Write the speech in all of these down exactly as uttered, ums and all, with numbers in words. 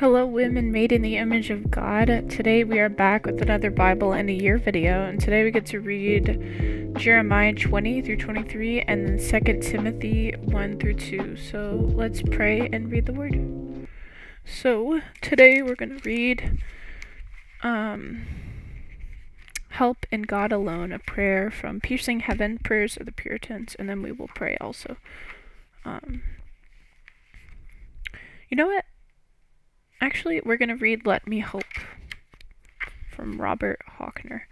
Hello women made in the image of God. Today we are back with another Bible in a Year video, and today we get to read Jeremiah twenty through twenty-three and then Second Timothy one through two. So let's pray and read the word. So today we're going to read um, Help in God Alone, a prayer from Piercing Heaven, Prayers of the Puritans, and then we will pray also. Um, you know what? Actually, we're going to read Let Me Hope from Robert Hochner.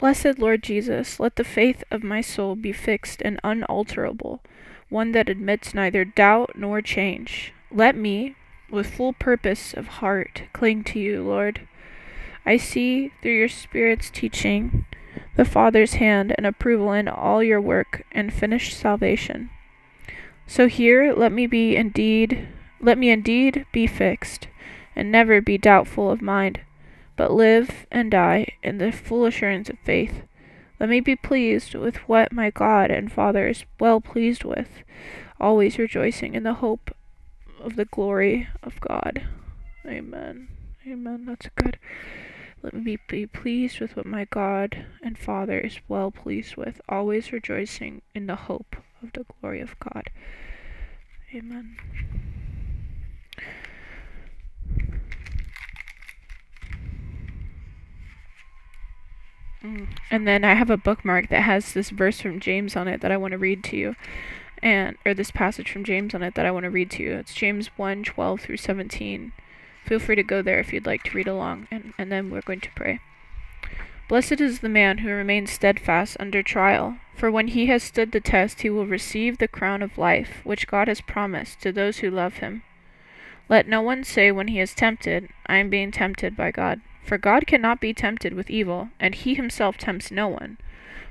Blessed Lord Jesus, let the faith of my soul be fixed and unalterable, one that admits neither doubt nor change. Let me, with full purpose of heart, cling to you, Lord. I see, through your Spirit's teaching, the Father's hand and approval in all your work and finished salvation. So here, let me be indeed... Let me indeed be fixed, and never be doubtful of mind, but live and die in the full assurance of faith. Let me be pleased with what my God and Father is well pleased with, always rejoicing in the hope of the glory of God. Amen. Amen. That's good. Let me be pleased with what my God and Father is well pleased with, always rejoicing in the hope of the glory of God. Amen. And then I have a bookmark that has this verse from James on it that I want to read to you, and or this passage from James on it that I want to read to you. It's James one, twelve through seventeen. Feel free to go there if you'd like to read along, and, and then we're going to pray. Blessed is the man who remains steadfast under trial, for when he has stood the test he will receive the crown of life, which God has promised to those who love him. Let no one say when he is tempted, I am being tempted by God. For God cannot be tempted with evil, and he himself tempts no one.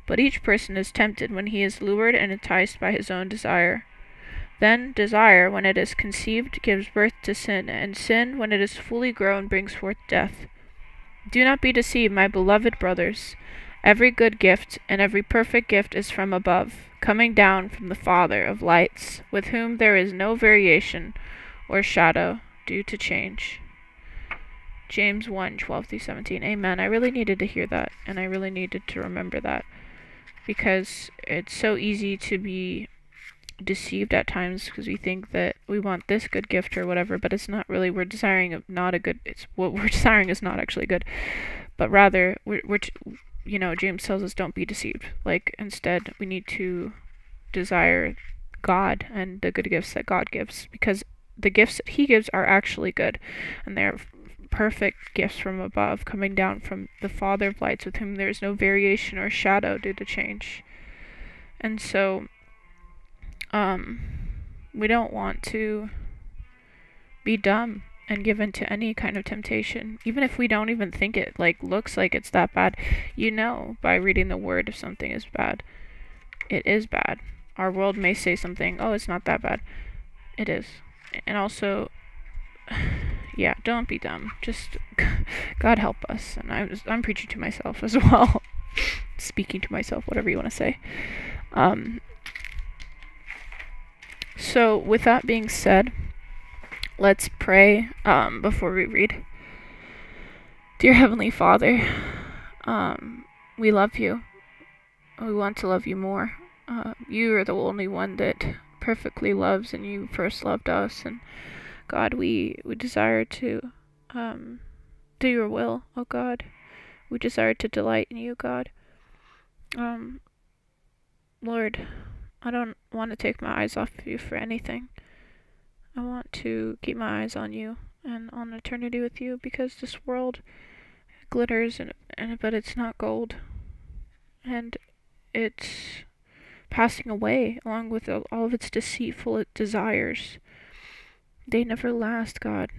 But each person is tempted when he is lured and enticed by his own desire. Then desire, when it is conceived, gives birth to sin, and sin, when it is fully grown, brings forth death. Do not be deceived, my beloved brothers. Every good gift and every perfect gift is from above, coming down from the Father of lights, with whom there is no variation or shadow due to change. James one, twelve through seventeen. Amen. I really needed to hear that, and I really needed to remember that, because it's so easy to be deceived at times, because we think that we want this good gift or whatever, but it's not really. We're desiring not a good. It's what we're desiring is not actually good, but rather we're, we're t you know, James tells us don't be deceived. Like, instead we need to desire God and the good gifts that God gives, because the gifts that He gives are actually good, and they're perfect gifts from above, coming down from the Father of lights, with whom there is no variation or shadow due to change. And so, Um, we don't want to be dumb and give in to any kind of temptation, even if we don't even think it like looks like it's that bad. You know, by reading the word, if something is bad, it is bad. Our world may say something, oh, it's not that bad. It is. And also, yeah, don't be dumb. Just God help us. And I'm just, I'm preaching to myself as well, speaking to myself, whatever you want to say. Um. So, with that being said, let's pray um, before we read. Dear Heavenly Father, um, we love you. We want to love you more. Uh, you are the only one that perfectly loves, and you first loved us. And God, we, we desire to um, do your will, oh God. We desire to delight in you, God. Um, Lord, I don't want to take my eyes off of you for anything. I want to keep my eyes on you and on eternity with you, because this world glitters, and, and but it's not gold. And it's passing away along with all of its deceitful desires. They never last, God.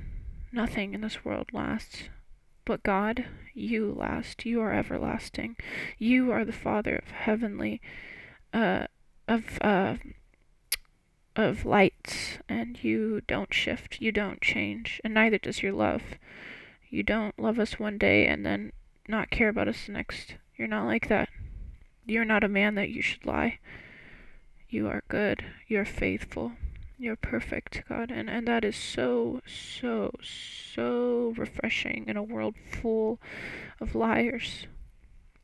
Nothing in this world lasts. But God, you last. You are everlasting. You are the Father of heavenly... Uh, of uh of lights, and you don't shift, you don't change, and neither does your love. You don't love us one day and then not care about us the next. You're not like that. You're not a man that you should lie. You are good, you're faithful, You're perfect, God. And, and that is so, so, so refreshing in a world full of liars.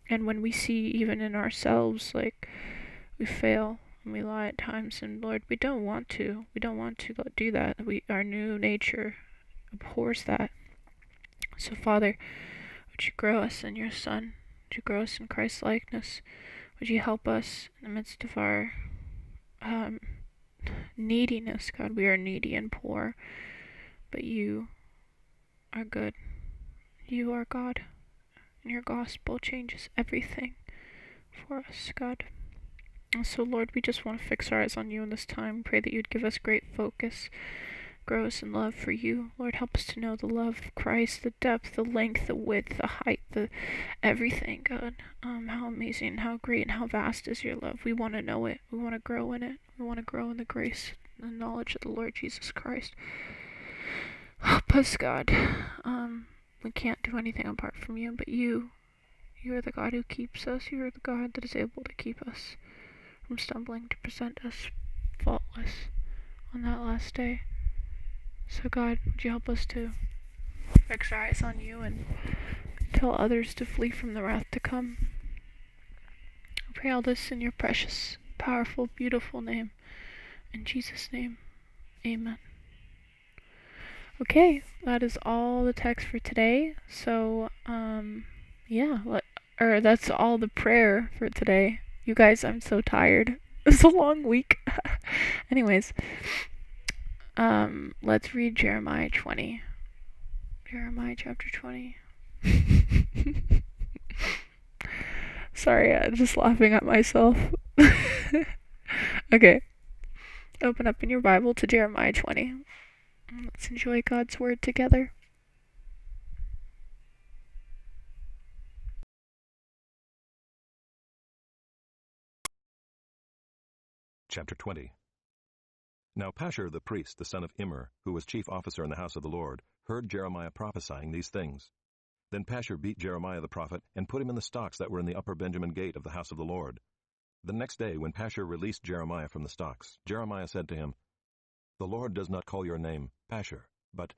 And when we see even in ourselves, like, we fail and we lie at times. And, Lord, we don't want to. We don't want to do that. We, our new nature abhors that. So, Father, would you grow us in your Son? Would you grow us in Christ's likeness? Would you help us in the midst of our um, neediness? God, we are needy and poor, but you are good. You are God, and your gospel changes everything for us, God. And so, Lord, we just want to fix our eyes on you in this time. Pray that you'd give us great focus. Grow us in love for you. Lord, help us to know the love of Christ, the depth, the length, the width, the height, the everything, God. Um, how amazing, how great, and how vast is your love. We want to know it. We want to grow in it. We want to grow in the grace and the knowledge of the Lord Jesus Christ. Help us, God. Um, we can't do anything apart from you, but you, you are the God who keeps us. You are the God that is able to keep us from stumbling, to present us faultless on that last day. So, God, would you help us to fix our eyes on you and tell others to flee from the wrath to come? I pray all this in your precious, powerful, beautiful name. In Jesus' name, amen. Okay, that is all the text for today. So, um, yeah, let, or that's all the prayer for today. You guys, I'm so tired. It's a long week. Anyways. Um, let's read Jeremiah twenty. Jeremiah chapter twenty. Sorry, I'm just laughing at myself. Okay. Open up in your Bible to Jeremiah twenty. Let's enjoy God's word together. Chapter twenty. Now Pashur the priest, the son of Immer, who was chief officer in the house of the Lord, heard Jeremiah prophesying these things. Then Pashur beat Jeremiah the prophet and put him in the stocks that were in the upper Benjamin gate of the house of the Lord. The next day, when Pashur released Jeremiah from the stocks, Jeremiah said to him, "The Lord does not call your name Pashur, but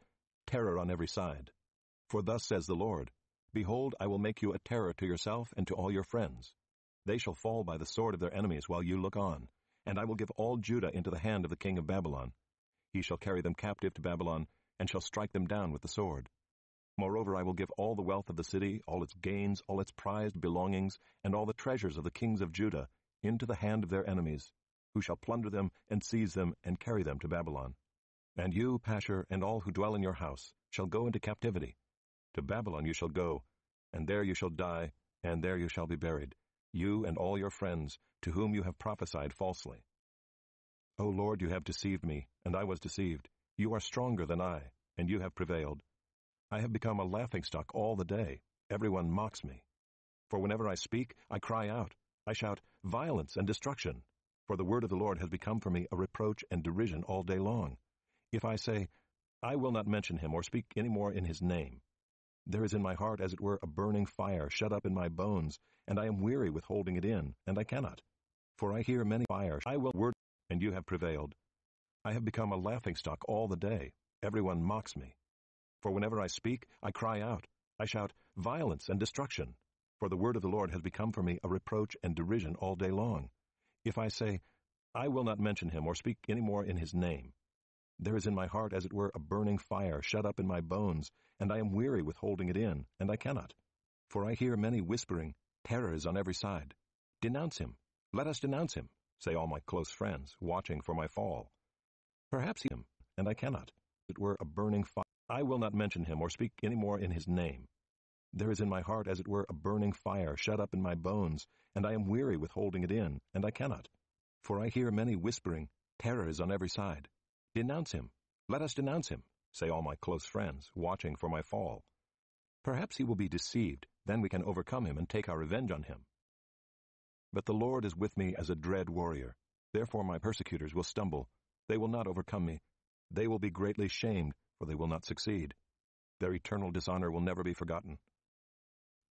terror on every side. For thus says the Lord, Behold, I will make you a terror to yourself and to all your friends. They shall fall by the sword of their enemies while you look on. And I will give all Judah into the hand of the king of Babylon. He shall carry them captive to Babylon, and shall strike them down with the sword. Moreover, I will give all the wealth of the city, all its gains, all its prized belongings, and all the treasures of the kings of Judah, into the hand of their enemies, who shall plunder them, and seize them, and carry them to Babylon. And you, Pashur, and all who dwell in your house, shall go into captivity. To Babylon you shall go, and there you shall die, and there you shall be buried, you and all your friends, to whom you have prophesied falsely. O Lord, you have deceived me, and I was deceived. You are stronger than I, and you have prevailed. I have become a laughingstock all the day. Everyone mocks me. For whenever I speak, I cry out. I shout, violence and destruction. For the word of the Lord has become for me a reproach and derision all day long. If I say, I will not mention him or speak any more in his name, there is in my heart as it were a burning fire shut up in my bones, and I am weary with holding it in, and I cannot. For I hear many fires, I will word, and you have prevailed. I have become a laughingstock all the day. Everyone mocks me. For whenever I speak, I cry out. I shout, violence and destruction. For the word of the Lord has become for me a reproach and derision all day long. If I say, I will not mention him or speak any more in his name, there is in my heart as it were a burning fire shut up in my bones, and I am weary with holding it in, and I cannot. For I hear many whispering, terrors on every side. Denounce him. Let us denounce him, say all my close friends, watching for my fall. Perhaps him, and I cannot. It were a burning fire. I will not mention him or speak any more in his name. There is in my heart as it were a burning fire shut up in my bones, and I am weary with holding it in, and I cannot. For I hear many whispering, terrors on every side. Denounce him. Let us denounce him, say all my close friends, watching for my fall. Perhaps he will be deceived, then we can overcome him and take our revenge on him. But the Lord is with me as a dread warrior. Therefore my persecutors will stumble. They will not overcome me. They will be greatly shamed, for they will not succeed. Their eternal dishonor will never be forgotten.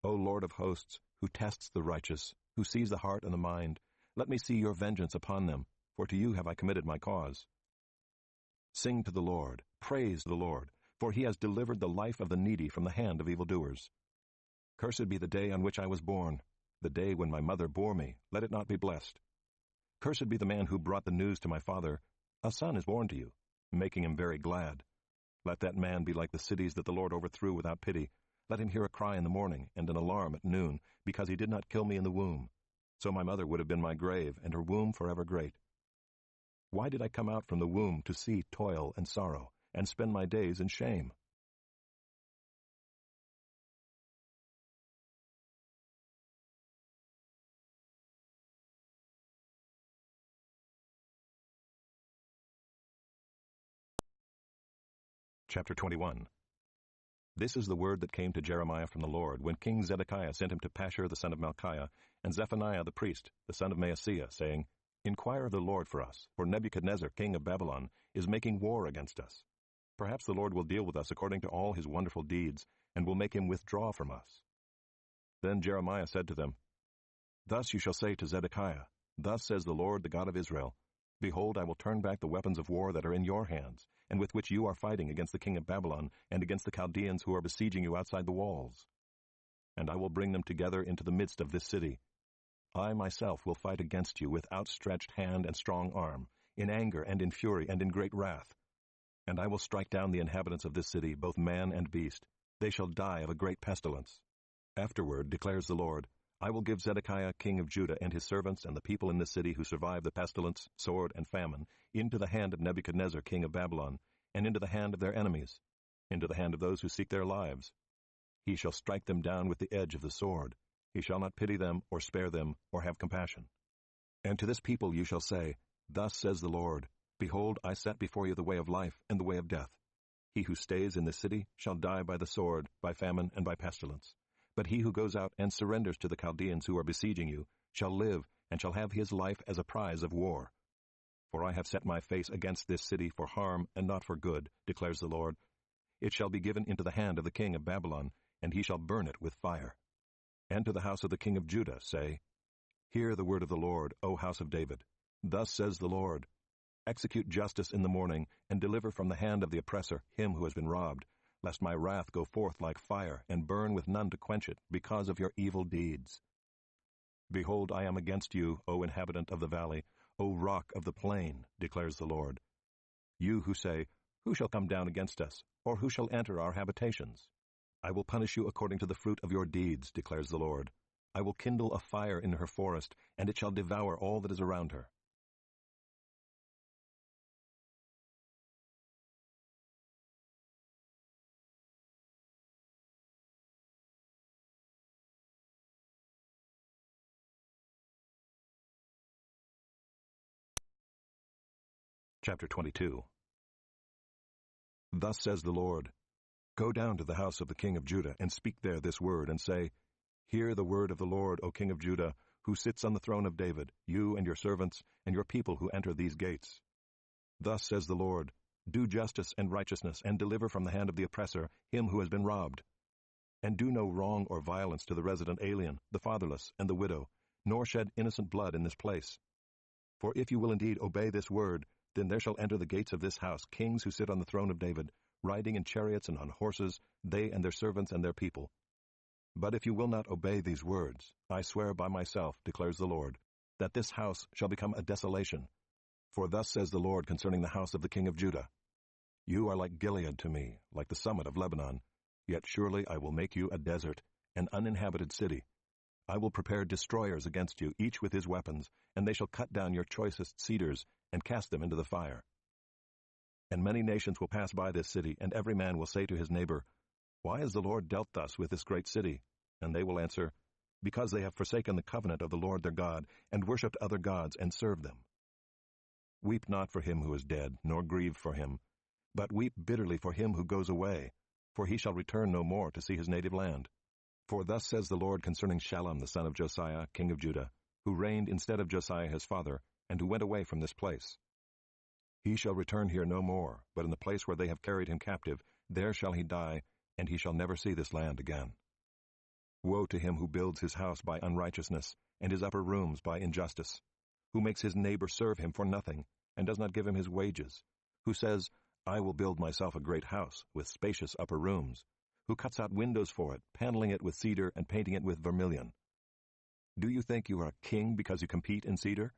O Lord of hosts, who tests the righteous, who sees the heart and the mind, let me see your vengeance upon them, for to you have I committed my cause. Sing to the Lord, praise the Lord, for he has delivered the life of the needy from the hand of evildoers. Cursed be the day on which I was born, the day when my mother bore me, let it not be blessed. Cursed be the man who brought the news to my father, a son is born to you, making him very glad. Let that man be like the cities that the Lord overthrew without pity. Let him hear a cry in the morning and an alarm at noon, because he did not kill me in the womb. So my mother would have been my grave, and her womb forever great. Why did I come out from the womb to see toil and sorrow, and spend my days in shame? Chapter twenty-one. This is the word that came to Jeremiah from the Lord when King Zedekiah sent him to Pashur the son of Malchiah, and Zephaniah the priest, the son of Maaseiah, saying, Inquire of the Lord for us, for Nebuchadnezzar king of Babylon is making war against us. Perhaps the Lord will deal with us according to all his wonderful deeds, and will make him withdraw from us. Then Jeremiah said to them, Thus you shall say to Zedekiah, Thus says the Lord the God of Israel, Behold, I will turn back the weapons of war that are in your hands, and with which you are fighting against the king of Babylon and against the Chaldeans who are besieging you outside the walls. And I will bring them together into the midst of this city. I myself will fight against you with outstretched hand and strong arm, in anger and in fury and in great wrath. And I will strike down the inhabitants of this city, both man and beast. They shall die of a great pestilence. Afterward, declares the Lord, I will give Zedekiah king of Judah and his servants and the people in the city who survive the pestilence, sword, and famine, into the hand of Nebuchadnezzar king of Babylon, and into the hand of their enemies, into the hand of those who seek their lives. He shall strike them down with the edge of the sword. He shall not pity them, or spare them, or have compassion. And to this people you shall say, Thus says the Lord, Behold, I set before you the way of life and the way of death. He who stays in this city shall die by the sword, by famine, and by pestilence. But he who goes out and surrenders to the Chaldeans who are besieging you shall live and shall have his life as a prize of war. For I have set my face against this city for harm and not for good, declares the Lord. It shall be given into the hand of the king of Babylon, and he shall burn it with fire. And to the house of the king of Judah say, Hear the word of the Lord, O house of David. Thus says the Lord, Execute justice in the morning, and deliver from the hand of the oppressor him who has been robbed, lest my wrath go forth like fire, and burn with none to quench it, because of your evil deeds. Behold, I am against you, O inhabitant of the valley, O rock of the plain, declares the Lord. You who say, Who shall come down against us, or who shall enter our habitations? I will punish you according to the fruit of your deeds, declares the Lord. I will kindle a fire in her forest, and it shall devour all that is around her. Chapter twenty-two. Thus says the Lord, Go down to the house of the king of Judah, and speak there this word, and say, Hear the word of the Lord, O king of Judah, who sits on the throne of David, you and your servants, and your people who enter these gates. Thus says the Lord, Do justice and righteousness, and deliver from the hand of the oppressor him who has been robbed. And do no wrong or violence to the resident alien, the fatherless, and the widow, nor shed innocent blood in this place. For if you will indeed obey this word, then there shall enter the gates of this house kings who sit on the throne of David, riding in chariots and on horses, they and their servants and their people. But if you will not obey these words, I swear by myself, declares the Lord, that this house shall become a desolation. For thus says the Lord concerning the house of the king of Judah, You are like Gilead to me, like the summit of Lebanon. Yet surely I will make you a desert, an uninhabited city. I will prepare destroyers against you, each with his weapons, and they shall cut down your choicest cedars, and cast them into the fire. And many nations will pass by this city, and every man will say to his neighbor, Why has the Lord dealt thus with this great city? And they will answer, Because they have forsaken the covenant of the Lord their God, and worshipped other gods, and served them. Weep not for him who is dead, nor grieve for him, but weep bitterly for him who goes away, for he shall return no more to see his native land. For thus says the Lord concerning Shallum the son of Josiah, king of Judah, who reigned instead of Josiah his father, and who went away from this place. He shall return here no more, but in the place where they have carried him captive, there shall he die, and he shall never see this land again. Woe to him who builds his house by unrighteousness, and his upper rooms by injustice, who makes his neighbor serve him for nothing, and does not give him his wages, who says, I will build myself a great house with spacious upper rooms, who cuts out windows for it, paneling it with cedar and painting it with vermilion. Do you think you are a king because you compete in cedar?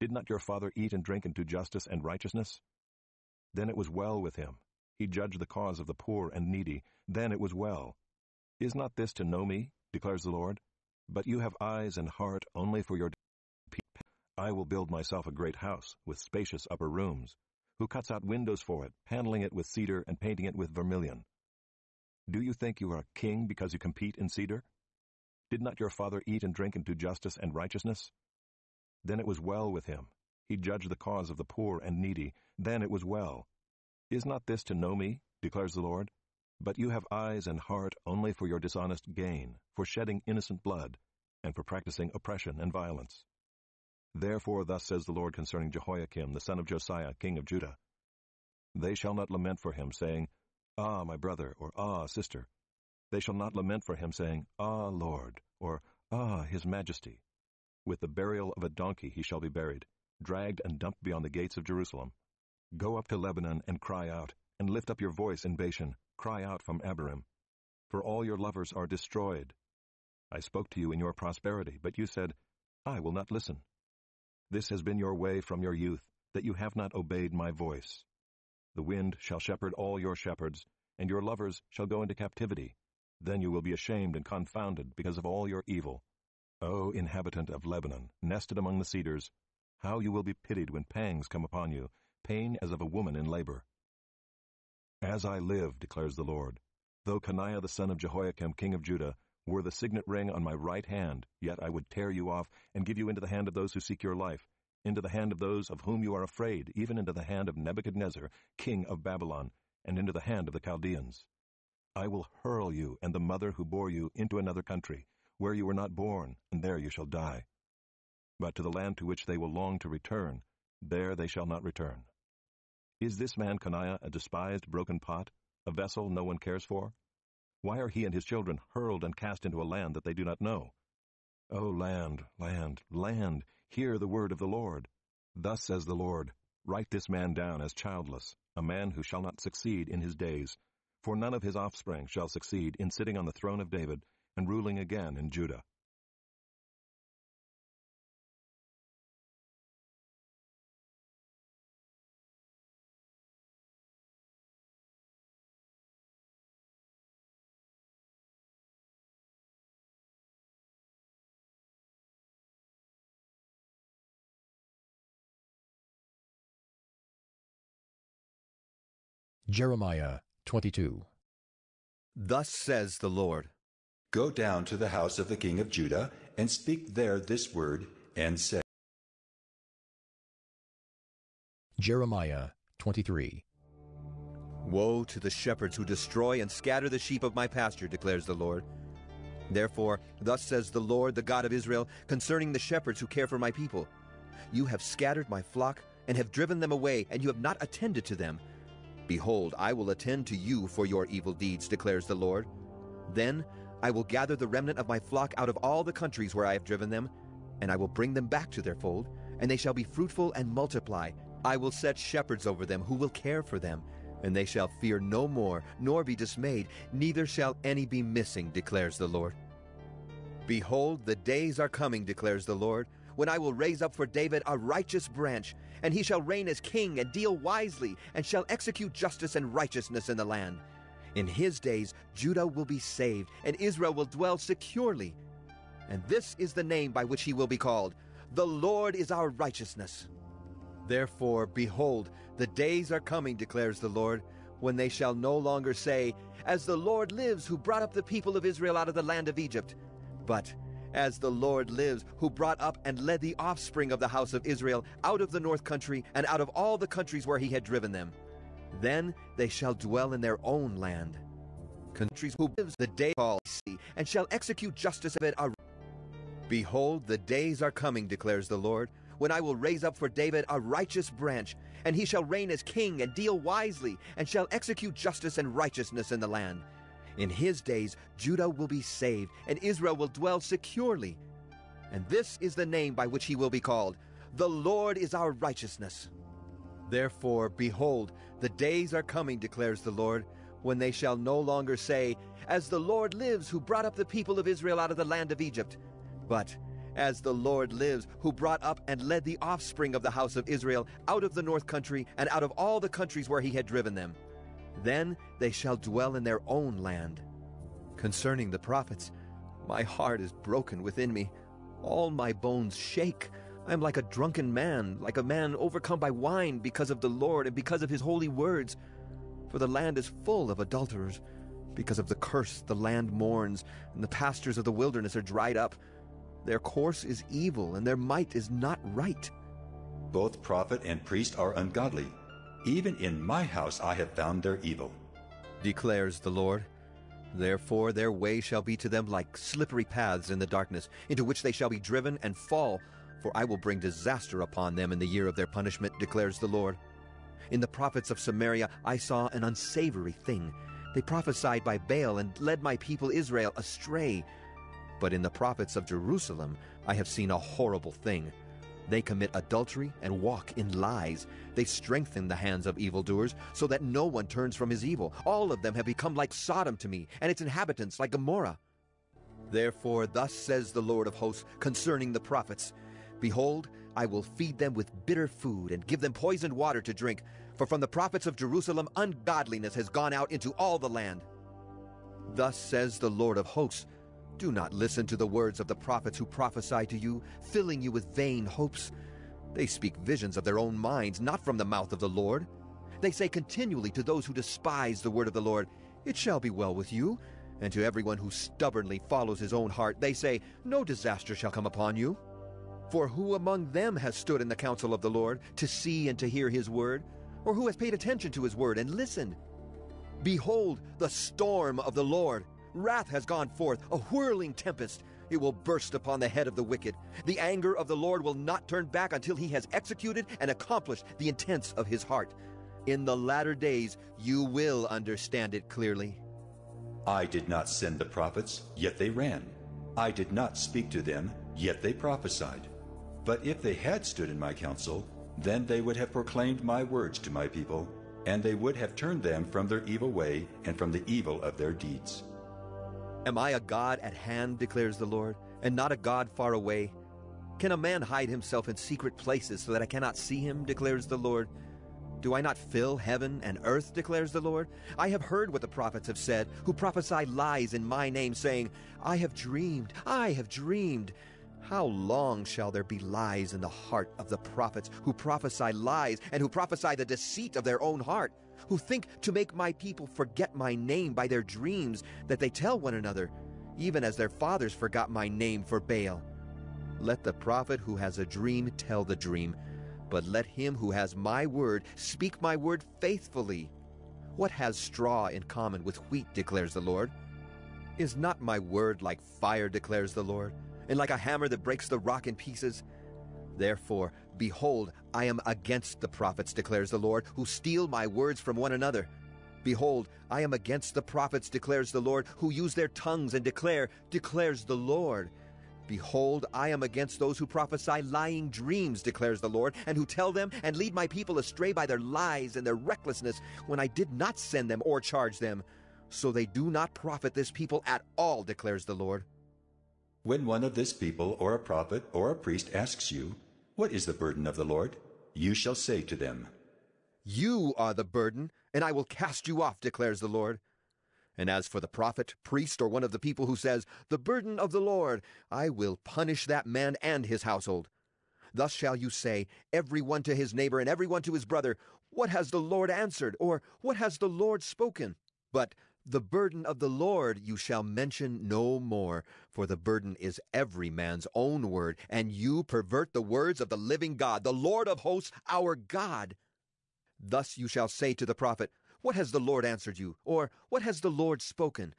Did not your father eat and drink and do justice and righteousness? Then it was well with him. He judged the cause of the poor and needy. Then it was well. Is not this to know me, declares the Lord? But you have eyes and heart only for your people. I will build myself a great house with spacious upper rooms, who cuts out windows for it, paneling it with cedar and painting it with vermilion. Do you think you are a king because you compete in cedar? Did not your father eat and drink and do justice and righteousness? Then it was well with him. He judged the cause of the poor and needy. Then it was well. Is not this to know me, declares the Lord? But you have eyes and heart only for your dishonest gain, for shedding innocent blood, and for practicing oppression and violence. Therefore thus says the Lord concerning Jehoiakim, the son of Josiah, king of Judah. They shall not lament for him, saying, Ah, my brother, or Ah, sister. They shall not lament for him, saying, Ah, Lord, or Ah, his majesty. With the burial of a donkey he shall be buried, dragged and dumped beyond the gates of Jerusalem. Go up to Lebanon and cry out, and lift up your voice in Bashan, cry out from Abarim. For all your lovers are destroyed. I spoke to you in your prosperity, but you said, I will not listen. This has been your way from your youth, that you have not obeyed my voice. The wind shall shepherd all your shepherds, and your lovers shall go into captivity. Then you will be ashamed and confounded because of all your evil. O inhabitant of Lebanon, nested among the cedars, how you will be pitied when pangs come upon you, pain as of a woman in labor. As I live, declares the Lord, though Coniah the son of Jehoiakim king of Judah were the signet ring on my right hand, yet I would tear you off and give you into the hand of those who seek your life, into the hand of those of whom you are afraid, even into the hand of Nebuchadnezzar, king of Babylon, and into the hand of the Chaldeans. I will hurl you and the mother who bore you into another country, where you were not born, and there you shall die. But to the land to which they will long to return, there they shall not return. Is this man Coniah a despised broken pot, a vessel no one cares for? Why are he and his children hurled and cast into a land that they do not know? O land, land, land, hear the word of the Lord. Thus says the Lord, write this man down as childless, a man who shall not succeed in his days, for none of his offspring shall succeed in sitting on the throne of David and ruling again in Judah. Jeremiah twenty-two. Thus says the Lord, Go down to the house of the king of Judah, and speak there this word, and say, Jeremiah twenty-three. Woe to the shepherds who destroy and scatter the sheep of my pasture, declares the Lord. Therefore, thus says the Lord, the God of Israel, concerning the shepherds who care for my people, You have scattered my flock, and have driven them away, and you have not attended to them. Behold, I will attend to you for your evil deeds, declares the Lord. Then I will gather the remnant of my flock out of all the countries where I have driven them, and I will bring them back to their fold, and they shall be fruitful and multiply. I will set shepherds over them who will care for them, and they shall fear no more, nor be dismayed, neither shall any be missing, declares the Lord. Behold, the days are coming, declares the Lord, when I will raise up for David a righteous branch, and he shall reign as king and deal wisely, and shall execute justice and righteousness in the land. In his days Judah will be saved, and Israel will dwell securely. And this is the name by which he will be called, The Lord is our righteousness. Therefore, behold, the days are coming, declares the Lord, when they shall no longer say, As the Lord lives, who brought up the people of Israel out of the land of Egypt, but As the Lord lives, who brought up and led the offspring of the house of Israel out of the north country and out of all the countries where he had driven them. Then they shall dwell in their own land. Countries who lives the day call see, and shall execute justice of it are. Behold, the days are coming, declares the Lord, when I will raise up for David a righteous branch, and he shall reign as king and deal wisely, and shall execute justice and righteousness in the land. In his days Judah will be saved, and Israel will dwell securely. And this is the name by which he will be called, The Lord is our righteousness. Therefore, behold, the days are coming, declares the Lord, when they shall no longer say, As the Lord lives, who brought up the people of Israel out of the land of Egypt, but As the Lord lives, who brought up and led the offspring of the house of Israel out of the north country and out of all the countries where he had driven them. Then they shall dwell in their own land. Concerning the prophets, my heart is broken within me. All my bones shake. I am like a drunken man, like a man overcome by wine because of the Lord and because of his holy words. For the land is full of adulterers. Because of the curse the land mourns, and the pastures of the wilderness are dried up. Their course is evil, and their might is not right. Both prophet and priest are ungodly. Even in my house I have found their evil, declares the Lord. Therefore their way shall be to them like slippery paths in the darkness, into which they shall be driven and fall. For I will bring disaster upon them in the year of their punishment, declares the Lord. In the prophets of Samaria I saw an unsavory thing. They prophesied by Baal and led my people Israel astray. But in the prophets of Jerusalem I have seen a horrible thing. They commit adultery and walk in lies. They strengthen the hands of evildoers, so that no one turns from his evil. All of them have become like Sodom to me, and its inhabitants like Gomorrah. Therefore thus says the Lord of hosts concerning the prophets, Behold, I will feed them with bitter food and give them poisoned water to drink, for from the prophets of Jerusalem ungodliness has gone out into all the land. Thus says the Lord of hosts, Do not listen to the words of the prophets who prophesy to you, filling you with vain hopes. They speak visions of their own minds, not from the mouth of the Lord. They say continually to those who despise the word of the Lord, It shall be well with you. And to everyone who stubbornly follows his own heart, they say, No disaster shall come upon you. For who among them has stood in the counsel of the Lord, to see and to hear his word? Or who has paid attention to his word and listened? Behold, the storm of the Lord! Wrath has gone forth, a whirling tempest. It will burst upon the head of the wicked. The anger of the Lord will not turn back until he has executed and accomplished the intents of his heart. In the latter days you will understand it clearly. I did not send the prophets, yet they ran. I did not speak to them, yet they prophesied. But if they had stood in my counsel, then they would have proclaimed my words to my people, and they would have turned them from their evil way and from the evil of their deeds. Am I a God at hand, declares the Lord, and not a God far away? Can a man hide himself in secret places so that I cannot see him, declares the Lord? Do I not fill heaven and earth, declares the Lord? I have heard what the prophets have said, who prophesy lies in my name, saying, I have dreamed, I have dreamed. How long shall there be lies in the heart of the prophets who prophesy lies and who prophesy the deceit of their own heart? Who think to make my people forget my name by their dreams that they tell one another, even as their fathers forgot my name for Baal. Let the prophet who has a dream tell the dream, but let him who has my word speak my word faithfully. What has straw in common with wheat, declares the Lord? Is not my word like fire, declares the Lord, and like a hammer that breaks the rock in pieces? Therefore, behold, I am against the prophets, declares the Lord, who steal my words from one another. Behold, I am against the prophets, declares the Lord, who use their tongues and declare, declares the Lord. Behold, I am against those who prophesy lying dreams, declares the Lord, and who tell them and lead my people astray by their lies and their recklessness, when I did not send them or charge them. So they do not profit this people at all, declares the Lord. When one of this people or a prophet or a priest asks you, What is the burden of the Lord? You shall say to them, You are the burden, and I will cast you off, declares the Lord. And as for the prophet, priest, or one of the people who says, The burden of the Lord, I will punish that man and his household. Thus shall you say, every one to his neighbor and every one to his brother, What has the Lord answered? Or what has the Lord spoken? But the burden of the Lord you shall mention no more, for the burden is every man's own word, and you pervert the words of the living God, the Lord of hosts, our God. Thus you shall say to the prophet, What has the Lord answered you? Or what has the Lord spoken?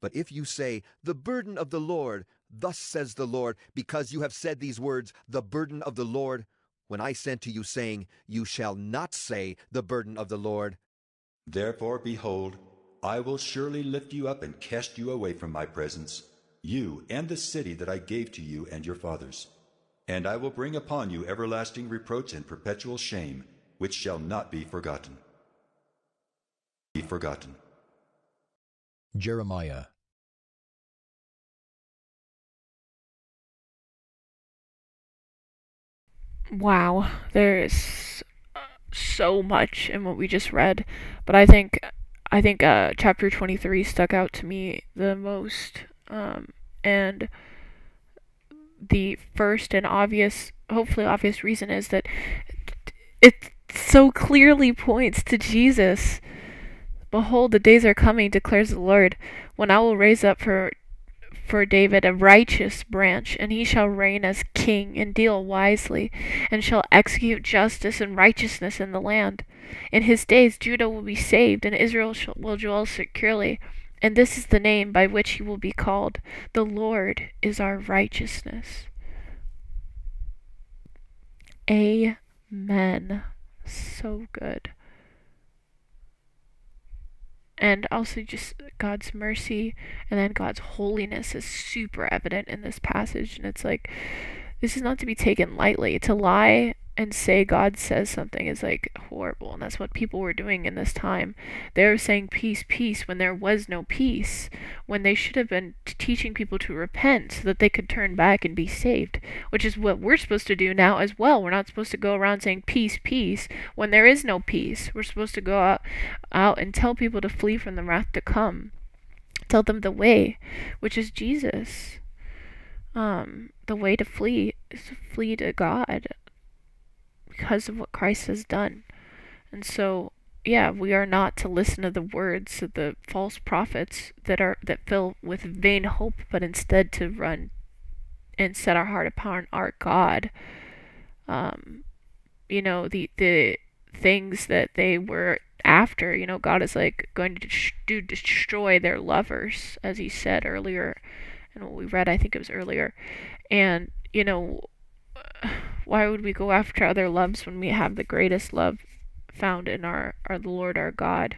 But if you say, The burden of the Lord, thus says the Lord, because you have said these words, The burden of the Lord, when I sent to you saying, You shall not say, The burden of the Lord. Therefore, behold, I will surely lift you up and cast you away from my presence, you and the city that I gave to you and your fathers. And I will bring upon you everlasting reproach and perpetual shame, which shall not be forgotten. Be forgotten. Jeremiah. Wow, there is uh, so much in what we just read, but I think I think uh, chapter twenty-three stuck out to me the most, um, and the first and obvious, hopefully obvious reason is that it so clearly points to Jesus. Behold, the days are coming, declares the Lord, when I will raise up for for David a righteous branch, and he shall reign as king, and deal wisely, and shall execute justice and righteousness in the land. In his days Judah will be saved, and Israel shall, will dwell securely. And this is the name by which he will be called: the Lord is our righteousness. Amen. So good. And also just God's mercy and then God's holiness is super evident in this passage. And it's like, this is not to be taken lightly. To lie and say God says something is like horrible. And that's what people were doing in this time. They were saying peace, peace, when there was no peace. When they should have been teaching people to repent so that they could turn back and be saved. Which is what we're supposed to do now as well. We're not supposed to go around saying peace, peace, when there is no peace. We're supposed to go out, out and tell people to flee from the wrath to come. Tell them the way, which is Jesus. Um, the way to flee is to flee to God, because of what Christ has done. And so, yeah, we are not to listen to the words of the false prophets that are that fill with vain hope, but instead to run and set our heart upon our God. Um, you know, the the things that they were after, you know, God is like going to do destroy their lovers, as he said earlier, and what we read, I think it was earlier. And, you know, why would we go after other loves when we have the greatest love found in our, our Lord, our God?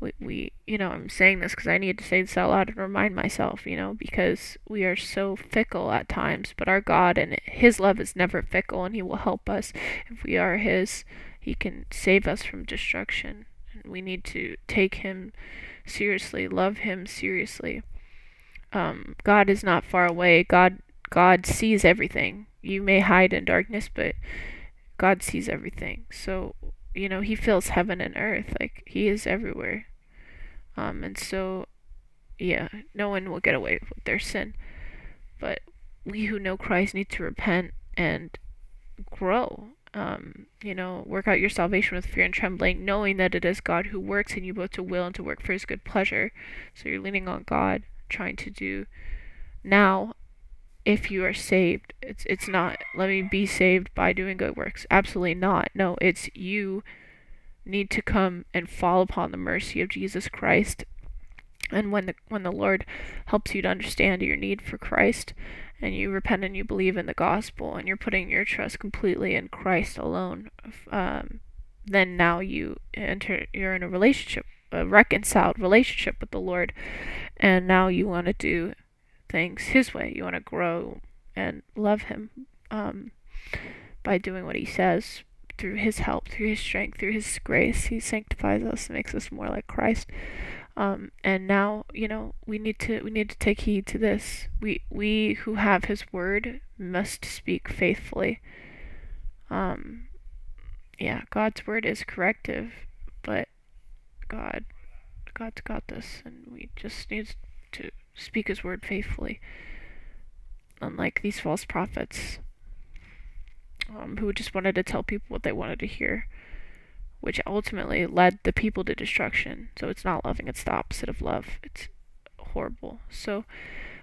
We, we, you know, I'm saying this because I need to say this out loud and remind myself, you know, because we are so fickle at times, but our God and his love is never fickle, and he will help us. If we are his, he can save us from destruction. And we need to take him seriously, love him seriously. Um, God is not far away. God, God sees everything. You may hide in darkness, but God sees everything. So, you know, he fills heaven and earth. Like, he is everywhere. Um, and so, yeah, no one will get away with their sin. But we who know Christ need to repent and grow. Um, you know, work out your salvation with fear and trembling, knowing that it is God who works in you both to will and to work for his good pleasure. So you're leaning on God, trying to do now. If you are saved, it's it's not, let me be saved by doing good works. Absolutely not. No, it's you need to come and fall upon the mercy of Jesus Christ. And when the when the Lord helps you to understand your need for Christ, and you repent and you believe in the gospel, and you're putting your trust completely in Christ alone, um, then now you enter. You're in a relationship, a reconciled relationship with the Lord, and now you want to do things his way. You want to grow and love him um, by doing what he says, through his help, through his strength, through his grace. He sanctifies us and makes us more like Christ. Um, and now, you know, we need to we need to take heed to this. We we who have his word must speak faithfully. Um, yeah, God's word is corrective, but God, God's got this, and we just need to speak his word faithfully, unlike these false prophets um, who just wanted to tell people what they wanted to hear, which ultimately led the people to destruction. So it's not loving, it's the opposite of love. It's horrible. So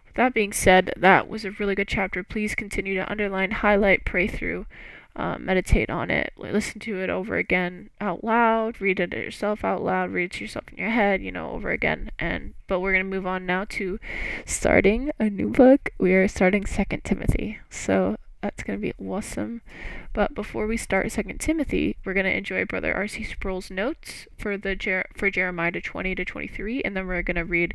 with that being said, that was a really good chapter. Please continue to underline, highlight, pray through, um, meditate on it, listen to it over again out loud, read it yourself out loud, read it to yourself in your head, you know, over again. And but we're going to move on now to starting a new book. We are starting Second Timothy, so that's going to be awesome. But before we start Second Timothy, we're going to enjoy Brother R C Sproul's notes for the Jer for Jeremiah to twenty to twenty-three, and then we're going to read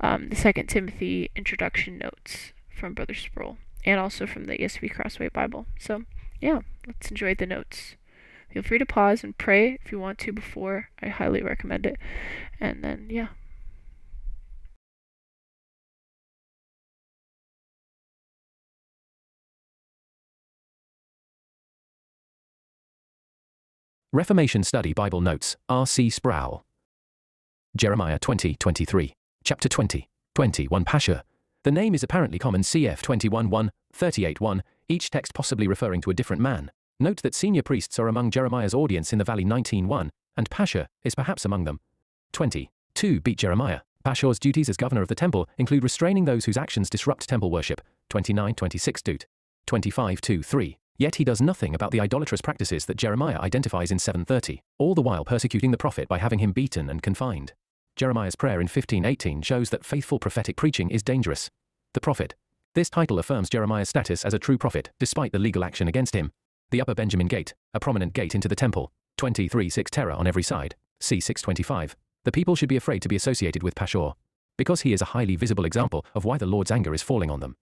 um, the Second Timothy introduction notes from Brother Sproul, and also from the E S V Crossway Bible. So yeah, let's enjoy the notes Feel free to pause and pray if you want to before. I highly recommend it. And then, yeah. Reformation Study Bible Notes, R C Sproul. Jeremiah twenty twenty-three, Chapter twenty, twenty-one. Pashur. The name is apparently common, cf twenty-one one, thirty-eight one, each text possibly referring to a different man. Note that senior priests are among Jeremiah's audience in the valley nineteen one, and Pashur is perhaps among them. twenty-two b. Jeremiah. Pashur's duties as governor of the temple include restraining those whose actions disrupt temple worship. twenty-nine twenty-six. Deut. twenty-five two three. Yet he does nothing about the idolatrous practices that Jeremiah identifies in seven thirty, all the while persecuting the prophet by having him beaten and confined. Jeremiah's prayer in fifteen eighteen shows that faithful prophetic preaching is dangerous. The prophet. This title affirms Jeremiah's status as a true prophet, despite the legal action against him. The upper Benjamin gate, a prominent gate into the temple. twenty-three six. Terror on every side. c. six twenty-five. The people should be afraid to be associated with Pashur, because he is a highly visible example of why the Lord's anger is falling on them.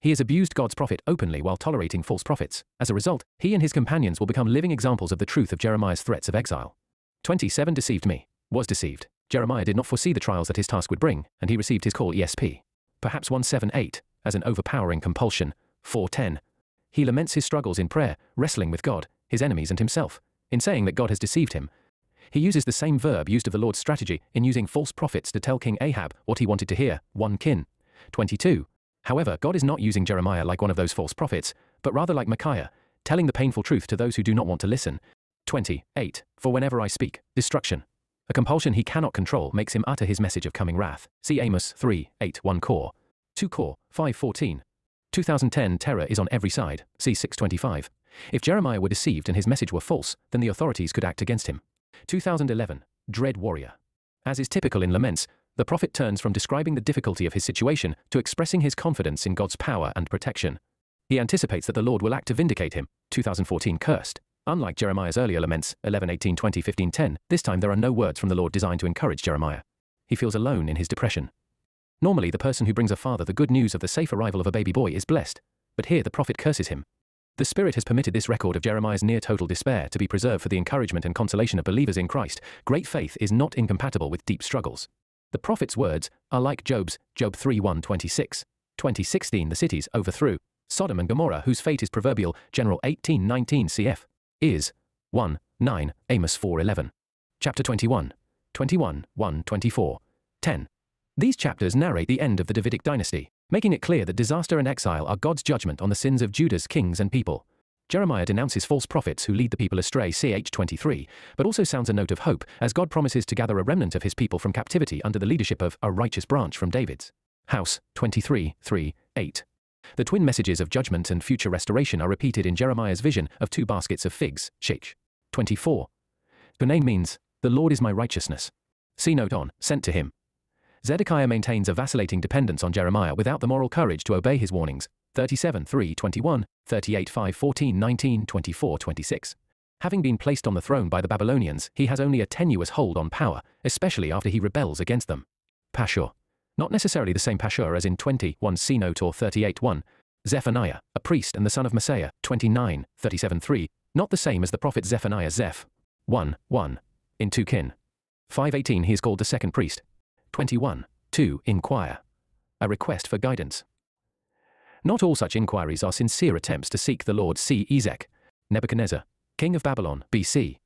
He has abused God's prophet openly while tolerating false prophets. As a result, he and his companions will become living examples of the truth of Jeremiah's threats of exile. twenty-seven. Deceived me. Was deceived. Jeremiah did not foresee the trials that his task would bring, and he received his call, E S P. Perhaps one seventy-eight, as an overpowering compulsion. four ten. He laments his struggles in prayer, wrestling with God, his enemies and himself. In saying that God has deceived him, he uses the same verb used of the Lord's strategy in using false prophets to tell King Ahab what he wanted to hear. First Kings twenty-two. However, God is not using Jeremiah like one of those false prophets, but rather like Micaiah, telling the painful truth to those who do not want to listen. twenty-eight. For whenever I speak, destruction. A compulsion he cannot control makes him utter his message of coming wrath. See Amos three eight one. Korah. two Korah five fourteen. twenty ten. Terror is on every side. See six twenty-five. If Jeremiah were deceived and his message were false, then the authorities could act against him. two thousand eleven. Dread warrior. As is typical in laments, the prophet turns from describing the difficulty of his situation to expressing his confidence in God's power and protection. He anticipates that the Lord will act to vindicate him. two thousand fourteen. Cursed. Unlike Jeremiah's earlier laments, eleven eighteen, twenty, fifteen, ten, this time there are no words from the Lord designed to encourage Jeremiah. He feels alone in his depression. Normally, the person who brings a father the good news of the safe arrival of a baby boy is blessed, but here the prophet curses him. The Spirit has permitted this record of Jeremiah's near-total despair to be preserved for the encouragement and consolation of believers in Christ. Great faith is not incompatible with deep struggles. The prophet's words are like Job's, Job three one to twenty-six. twenty sixteen. The cities overthrew. Sodom and Gomorrah, whose fate is proverbial, General eighteen nineteen cf. Is. one nine. Amos four eleven. Chapter twenty-one, twenty-one, one, twenty-four, ten. These chapters narrate the end of the Davidic dynasty, making it clear that disaster and exile are God's judgment on the sins of Judah's kings and people. Jeremiah denounces false prophets who lead the people astray, ch twenty-three, but also sounds a note of hope as God promises to gather a remnant of his people from captivity under the leadership of a righteous branch from David's house, twenty-three three, eight. The twin messages of judgment and future restoration are repeated in Jeremiah's vision of two baskets of figs, shich twenty-four. The name means, the Lord is my righteousness. See note on, sent to him. Zedekiah maintains a vacillating dependence on Jeremiah without the moral courage to obey his warnings. thirty-seven three twenty-one, thirty-eight five fourteen, nineteen, twenty-four twenty-six. Having been placed on the throne by the Babylonians, he has only a tenuous hold on power, especially after he rebels against them. Pashur. Not necessarily the same Pashur as in twenty-one C note or thirty-eight one. Zephaniah, a priest and the son of Maaseiah, twenty-nine thirty-seven three, not the same as the prophet Zephaniah Zeph. one one. In Second Kings five eighteen he is called the second priest. twenty-one two. Inquire. A request for guidance. Not all such inquiries are sincere attempts to seek the Lord. See Ezek. Nebuchadnezzar, king of Babylon, B C.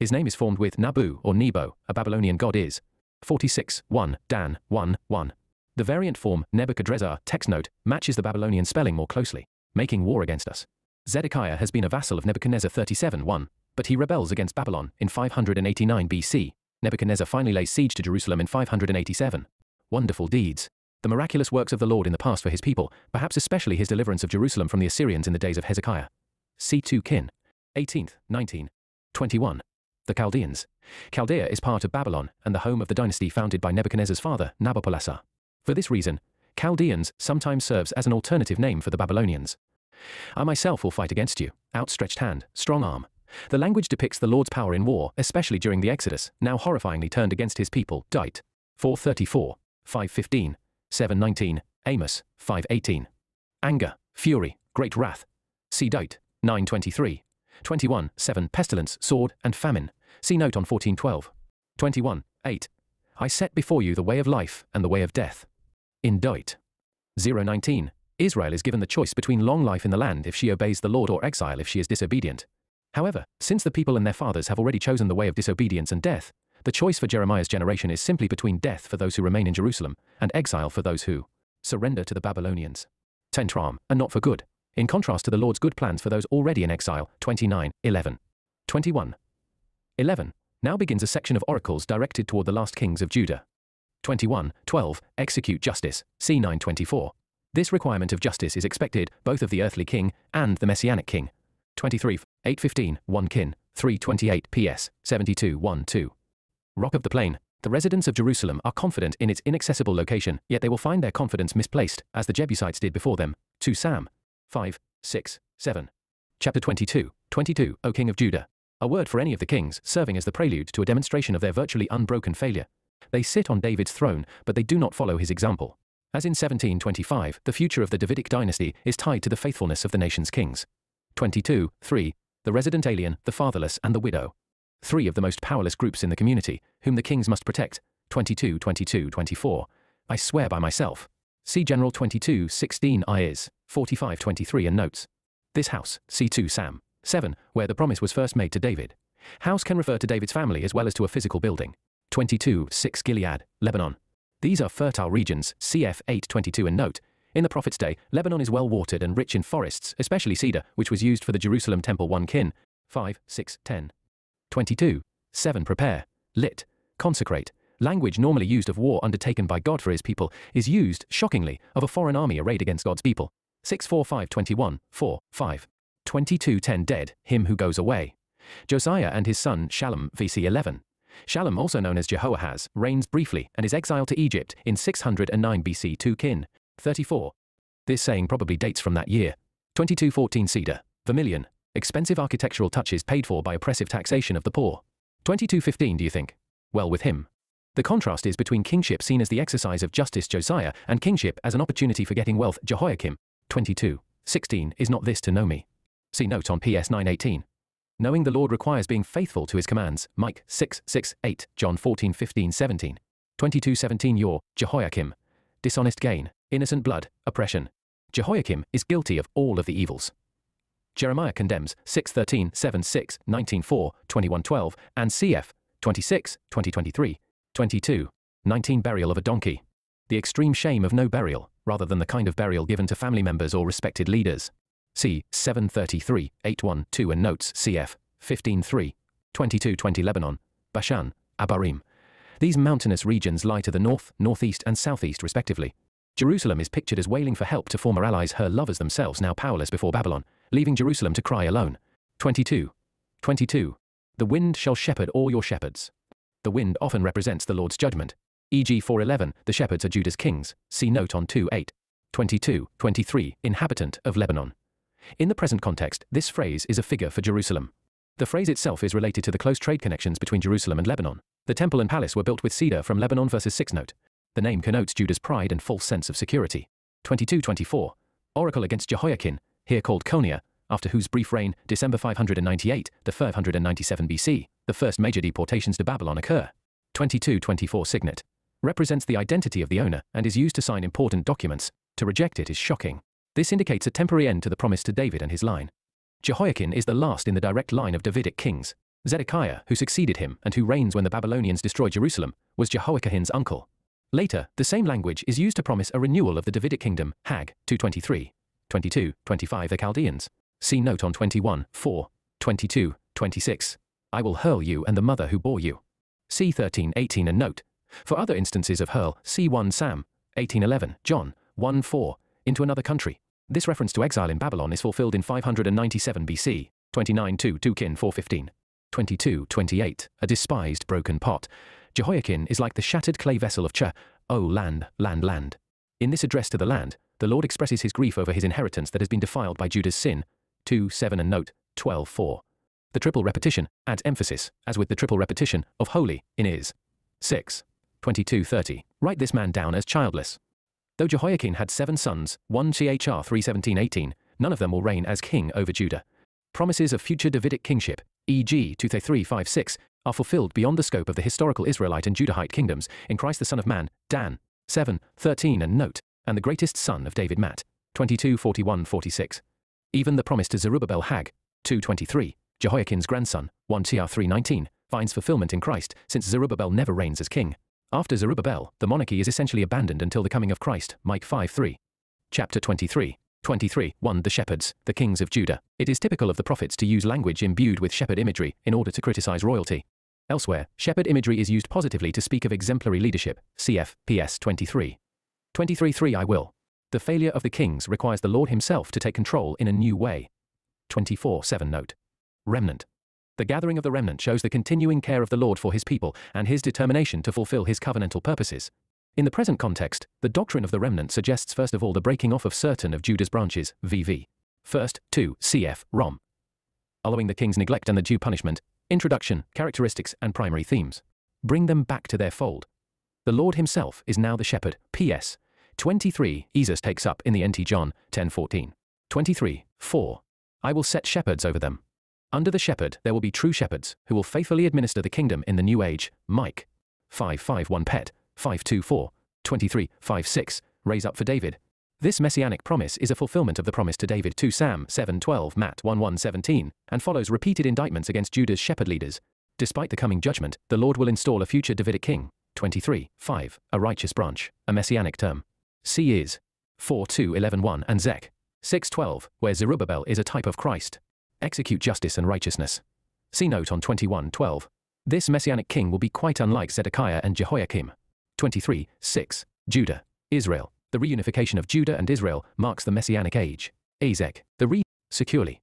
His name is formed with Nabu or Nebo, a Babylonian god is. forty-six one. Dan one one. The variant form, Nebuchadrezzar, text note, matches the Babylonian spelling more closely, making war against us. Zedekiah has been a vassal of Nebuchadnezzar thirty-seven one, but he rebels against Babylon in five eighty-nine B C. Nebuchadnezzar finally lays siege to Jerusalem in five eighty-seven. Wonderful deeds. The miraculous works of the Lord in the past for his people, perhaps especially his deliverance of Jerusalem from the Assyrians in the days of Hezekiah. See Second Kings eighteen, nineteen, twenty-one. The Chaldeans. Chaldea is part of Babylon and the home of the dynasty founded by Nebuchadnezzar's father, Nabopolassar. For this reason, Chaldeans sometimes serves as an alternative name for the Babylonians. I myself will fight against you. Outstretched hand, strong arm. The language depicts the Lord's power in war, especially during the Exodus, now horrifyingly turned against his people. Dite. four thirty-four, five fifteen. seven nineteen, Amos, five eighteen. Anger, fury, great wrath. See Deut, nine twenty-three. twenty-one seven pestilence, sword, and famine. See note on fourteen twelve. twenty-one eight. I set before you the way of life and the way of death. In Deut. zero nineteen. Israel is given the choice between long life in the land if she obeys the Lord, or exile if she is disobedient. However, since the people and their fathers have already chosen the way of disobedience and death, the choice for Jeremiah's generation is simply between death for those who remain in Jerusalem and exile for those who surrender to the Babylonians. Tentram, and not for good, in contrast to the Lord's good plans for those already in exile. twenty-nine eleven. twenty-one eleven. Now begins a section of oracles directed toward the last kings of Judah. twenty-one twelve. Execute justice. See nine twenty-four. This requirement of justice is expected both of the earthly king and the messianic king. twenty-three eight fifteen. First Kings three twenty-eight P S seventy-two one two. Rock of the Plain. The residents of Jerusalem are confident in its inaccessible location, yet they will find their confidence misplaced, as the Jebusites did before them. Second Samuel five, six, seven. Chapter twenty-two twenty-two. O King of Judah. A word for any of the kings, serving as the prelude to a demonstration of their virtually unbroken failure. They sit on David's throne, but they do not follow his example. As in seventeen twenty-five, the future of the Davidic dynasty is tied to the faithfulness of the nation's kings. twenty-two three. The resident alien, the fatherless, and the widow. Three of the most powerless groups in the community, whom the kings must protect. twenty-two twenty-two twenty-four. I swear by myself. See General twenty-two sixteen. Is forty-five twenty-three and notes. This house, see two Sam seven, where the promise was first made to David. House can refer to David's family as well as to a physical building. twenty-two six. Gilead, Lebanon. These are fertile regions, C F eight twenty-two and note. In the prophet's day, Lebanon is well watered and rich in forests, especially cedar, which was used for the Jerusalem temple. First Kings five, six, ten. twenty-two seven. Prepare, lit, consecrate. Language normally used of war undertaken by God for his people is used, shockingly, of a foreign army arrayed against God's people. Second Kings forty-five, twenty-one, four, five. twenty-two ten. Dead, him who goes away. Josiah and his son Shallum, verse eleven. Shallum, also known as Jehoahaz, reigns briefly and is exiled to Egypt in six hundred nine B C. Second Kings thirty-four. This saying probably dates from that year. twenty-two fourteen. Cedar, vermilion. Expensive architectural touches paid for by oppressive taxation of the poor. twenty-two fifteen. Do you think? Well with him. The contrast is between kingship seen as the exercise of justice, Josiah, and kingship as an opportunity for getting wealth, Jehoiakim. twenty-two sixteen. Is not this to know me? See note on P S nine eighteen. Knowing the Lord requires being faithful to his commands, Micah six six eight, John fourteen fifteen seventeen. twenty-two seventeen. Your, Jehoiakim. Dishonest gain, innocent blood, oppression. Jehoiakim is guilty of all of the evils. Jeremiah condemns six thirteen, seven six, nineteen four, twenty-one twelve, and C F twenty-six, twenty twenty-three, twenty-two nineteen. Burial of a donkey. The extreme shame of no burial, rather than the kind of burial given to family members or respected leaders. C. seven thirty-three, eight twelve and notes. C F fifteen three. twenty-two twenty. Lebanon, Bashan, Abarim. These mountainous regions lie to the north, northeast, and southeast respectively. Jerusalem is pictured as wailing for help to former allies, her lovers themselves now powerless before Babylon, leaving Jerusalem to cry alone. twenty-two twenty-two. The wind shall shepherd all your shepherds. The wind often represents the Lord's judgment. for example four eleven, the shepherds are Judah's kings. See note on two eight. twenty-two twenty-three. Inhabitant of Lebanon. In the present context, this phrase is a figure for Jerusalem. The phrase itself is related to the close trade connections between Jerusalem and Lebanon. The temple and palace were built with cedar from Lebanon, verses six note. The name connotes Judah's pride and false sense of security. twenty-two twenty-four. Oracle against Jehoiakim, here called Coniah, after whose brief reign, December five hundred ninety-eight to five hundred ninety-seven B C, the first major deportations to Babylon occur. twenty-two twenty-four. Signet represents the identity of the owner and is used to sign important documents. To reject it is shocking. This indicates a temporary end to the promise to David and his line. Jehoiakim is the last in the direct line of Davidic kings. Zedekiah, who succeeded him and who reigns when the Babylonians destroy Jerusalem, was Jehoiakim's uncle. Later, the same language is used to promise a renewal of the Davidic kingdom. Hag two twenty-three. twenty-two twenty-five. The Chaldeans. See note on twenty-one four. twenty-two twenty-six. I will hurl you and the mother who bore you. See thirteen eighteen and note. For other instances of hurl, see First Samuel eighteen eleven, John one four, into another country. This reference to exile in Babylon is fulfilled in five hundred ninety-seven B C, twenty-nine two, Second Kings four fifteen. twenty-two twenty-eight. A despised broken pot. Jehoiakim is like the shattered clay vessel of Ch, O land, land, land. In this address to the land, the Lord expresses his grief over his inheritance that has been defiled by Judah's sin. two seven and note, twelve four. The triple repetition adds emphasis, as with the triple repetition of holy in is. six. twenty-two thirty. Write this man down as childless. Though Jehoiakim had seven sons, First Kings three seventeen eighteen, none of them will reign as king over Judah. promises of future Davidic kingship, for example two Kings three five six, are fulfilled beyond the scope of the historical Israelite and Judahite kingdoms in Christ the Son of Man, Dan seven thirteen and note, and the greatest son of David Matt twenty-two forty-one forty-six. Even the promise to Zerubbabel Haggai two twenty-three, Jehoiakim's grandson, one Kings three nineteen, finds fulfillment in Christ, since Zerubbabel never reigns as king. After Zerubbabel, the monarchy is essentially abandoned until the coming of Christ, Micah five three. Chapter twenty-three, twenty-three, one The shepherds, the kings of Judah. It is typical of the prophets to use language imbued with shepherd imagery in order to criticize royalty. Elsewhere, shepherd imagery is used positively to speak of exemplary leadership, cf. Ps twenty-three, twenty-three, three I will. The failure of the kings requires the Lord himself to take control in a new way. twenty-four, seven Note. Remnant. The gathering of the remnant shows the continuing care of the Lord for his people and his determination to fulfill his covenantal purposes. In the present context, the doctrine of the remnant suggests first of all the breaking off of certain of Judah's branches, verse first, two, cf. Rom. Allowing the king's neglect and the due punishment, introduction, characteristics, and primary themes. Bring them back to their fold. The Lord himself is now the shepherd, Ps twenty-three, Jesus takes up in the N T John ten fourteen. twenty-three, four. I will set shepherds over them. Under the shepherd there will be true shepherds, who will faithfully administer the kingdom in the new age, Micah five five one Pet. five two four, twenty-three, five six, raise up for David. This messianic promise is a fulfillment of the promise to David two Samuel seven twelve, Matt one one seventeen, and follows repeated indictments against Judah's shepherd leaders. Despite the coming judgment, the Lord will install a future Davidic king, twenty-three, five, a righteous branch, a messianic term. See is four two eleven one and Zech six twelve, where Zerubbabel is a type of Christ. Execute justice and righteousness. See note on twenty-one twelve. This messianic king will be quite unlike Zedekiah and Jehoiakim. twenty-three, six. Judah, Israel. The reunification of Judah and Israel marks the messianic age. Ezek, the re securely.